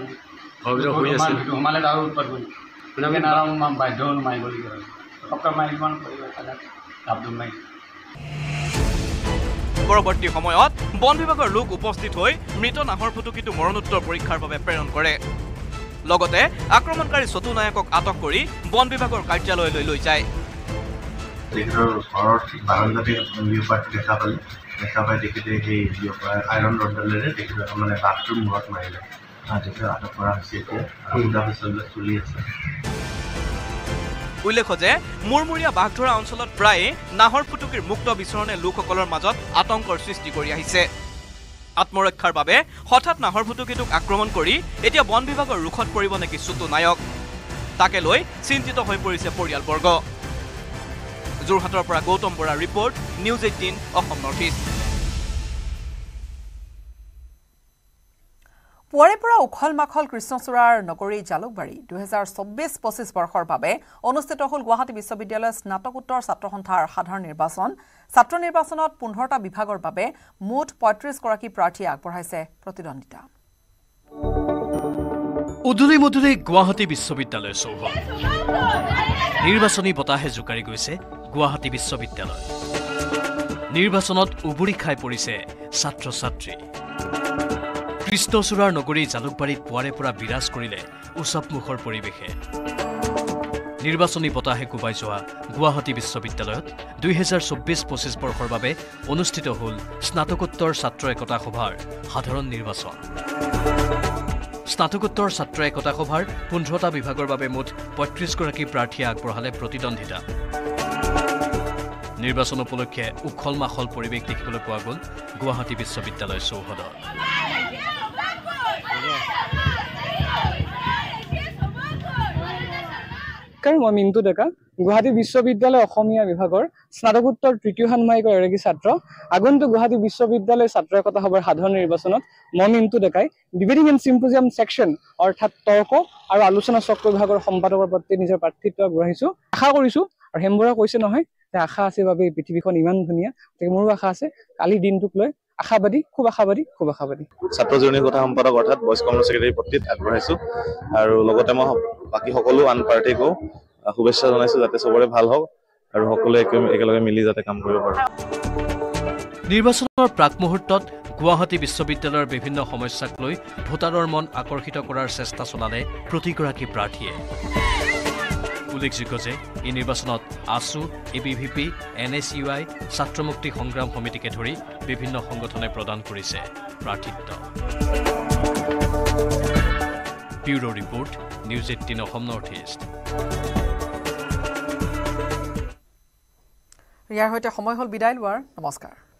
সোমালে আৰু উৎপাত গ'ল সেইবিলাকে নাৰাম বাধ্য হ'লো মাৰিবলগীয়া হয় সপ্তাহ মাৰি কিমান কৰিব তাত লাভদুম মাৰি পৰৱৰ্তী সময়ত বন বিভাগৰ লোক উপস্থিত হৈ মৃত নাহৰফুটুকীটো মৰণোত্তৰ পৰীক্ষাৰ বাবে প্ৰেৰণ কৰে লগতে আক্ৰমণকাৰী সতু নায়কক আটক কৰি বন বিভাগৰ কাৰ্যালয়লৈ লৈ যায় উল্লেখ্য যে মোৰমৰিয়া বাঘধৰা অঞ্চলত প্ৰায়ে নাহৰফুটুকীৰ মুক্ত বিচৰণে লোকসকলৰ মাজত আতংকৰ সৃষ্টি কৰি আহিছে আত্মৰক্ষাৰ বাবে হঠাৎ নাহৰফুটুকীটোক আক্ৰমণ কৰি এতিয়া বন বিভাগৰ ৰুখত পৰিব নেকি সতু নায়ক তাকে লৈ চিন্তিত হৈ পৰিছে পৰিয়ালবৰ্গ যোৰহাটৰ পৰা Gautam Bora report News ১৮ Assam Northeast পুৱাৰে পৰা উখল মাখল কৃষ্ণচূড়াৰ নগৰী জালুকবাৰী ২০২৪-২৫ বৰ্ষৰ বাবে অনুষ্ঠিত হ'ল গুৱাহাটী বিশ্ববিদ্যালয়ৰ স্নাতকোত্তৰ ছাত্ৰ সন্থাৰ সাধাৰণ নিৰ্বাচন ছাত্ৰ নিৰ্বাচনত ১৫টা বিভাগৰ বাবে মুঠ ৩৫গৰাকী প্ৰাৰ্থীয়ে আগবঢ়াইছে প্ৰতিদ্বন্দ্বিতা উদুলি মুদুলি গুৱাহাটী বিশ্ববিদ্যালয় চৌহদ নিৰ্বাচনী বতাহে জোকাৰি গৈছে গুৱাহাটী বিশ্ববিদ্যালয় নিৰ্বাচনত উবুৰি খাই পৰিছে ছাত্ৰ ছাত্ৰী কৃষ্ণচূড়াৰ নগৰী জালুকবাৰীত পুৱাৰে পৰা বিৰাজ কৰিলে উৎসৱমুখৰ পৰিৱেশে নিৰ্বাচনী বতাহে কোবাই যোৱা গুৱাহাটী বিশ্ববিদ্যালয়ত ২০২৪-২৫ বৰ্ষৰ বাবে অনুষ্ঠিত হ'ল স্নাতকোত্তৰ ছাত্ৰ একতা সভাৰ সাধাৰণ নিৰ্বাচন স্নাতকোত্তৰ ছাত্ৰ একতা সভাৰ ১৫টা বিভাগৰ বাবে মুঠ ৩৫গৰাকী প্ৰাৰ্থীয়ে আগবঢ়ালে প্ৰতিদ্বন্দ্বিতা নিৰ্বাচন উপলক্ষে উখল মাখল পৰিৱেশ দেখিবলৈ পোৱা গ'ল গুৱাহাটী বিশ্ববিদ্যালয় চৌহদত কাৰণ মই মিণ্টু ডেকা গুৱাহাটী বিশ্ববিদ্যালয় অসমীয়া বিভাগৰ স্নাতকোত্তৰ তৃতীয় ষান্মাসিকৰ এগৰাকী ছাত্ৰ আগন্তুক গুৱাহাটী বিশ্ববিদ্যালয় ছাত্ৰ একতা সভাৰ সাধাৰণ নিৰ্বাচনত মই মিণ্টু ডেকাই ডিবেটিং এণ্ড চিম্প'জিয়াম ছেকশ্যন অৰ্থাৎ তৰ্ক আৰু আলোচনা চক্ৰ বিভাগৰ সম্পাদকৰ পদে নিজৰ প্ৰাৰ্থিত্ব আগবঢ়াইছোঁ আশা কৰিছোঁ আৰু হেমবৰা কৈছে নহয় যে আশা আছে বাবে এই পৃথিৱীখন ইমান ধুনীয়া গতিকে মোৰো আশা আছে কালি দিনটোক লৈ আশাবাদী খুব আশাবাদী খুব আশাবাদী ছাত্ৰজনীৰ কথা সম্পাদক অৰ্থাৎ বয়স কমন ছেক্ৰেটাৰী পদত আগবঢ়াইছোঁ আৰু লগতে মই বাকী সকলো আন পাৰ্টিকো শুভেচ্ছা জনাইছোঁ যাতে সবৰে ভাল হওক আৰু সকলোৱে একেলগে মিলি যাতে কাম কৰিব পাৰোঁ নিৰ্বাচনৰ প্ৰাক মুহূৰ্তত গুৱাহাটী বিশ্ববিদ্যালয়ৰ বিভিন্ন সমস্যাক লৈ ভোটাৰৰ মন আকৰ্ষিত কৰাৰ চেষ্টা চলালে প্ৰতিগৰাকী প্ৰাৰ্থীয়ে উল্লেখযোগ্য যে এই নিৰ্বাচনত আছু ABVP NSUI ছাত্ৰ মুক্তি সংগ্ৰাম সমিতিকে ধৰি বিভিন্ন সংগঠনে প্ৰদান কৰিছে প্ৰাৰ্থিত্ব bureau' report News ১৮ Assam Northeast ইয়াৰ সৈতে সময় হ'ল বিদায় লোৱাৰ নমস্কাৰ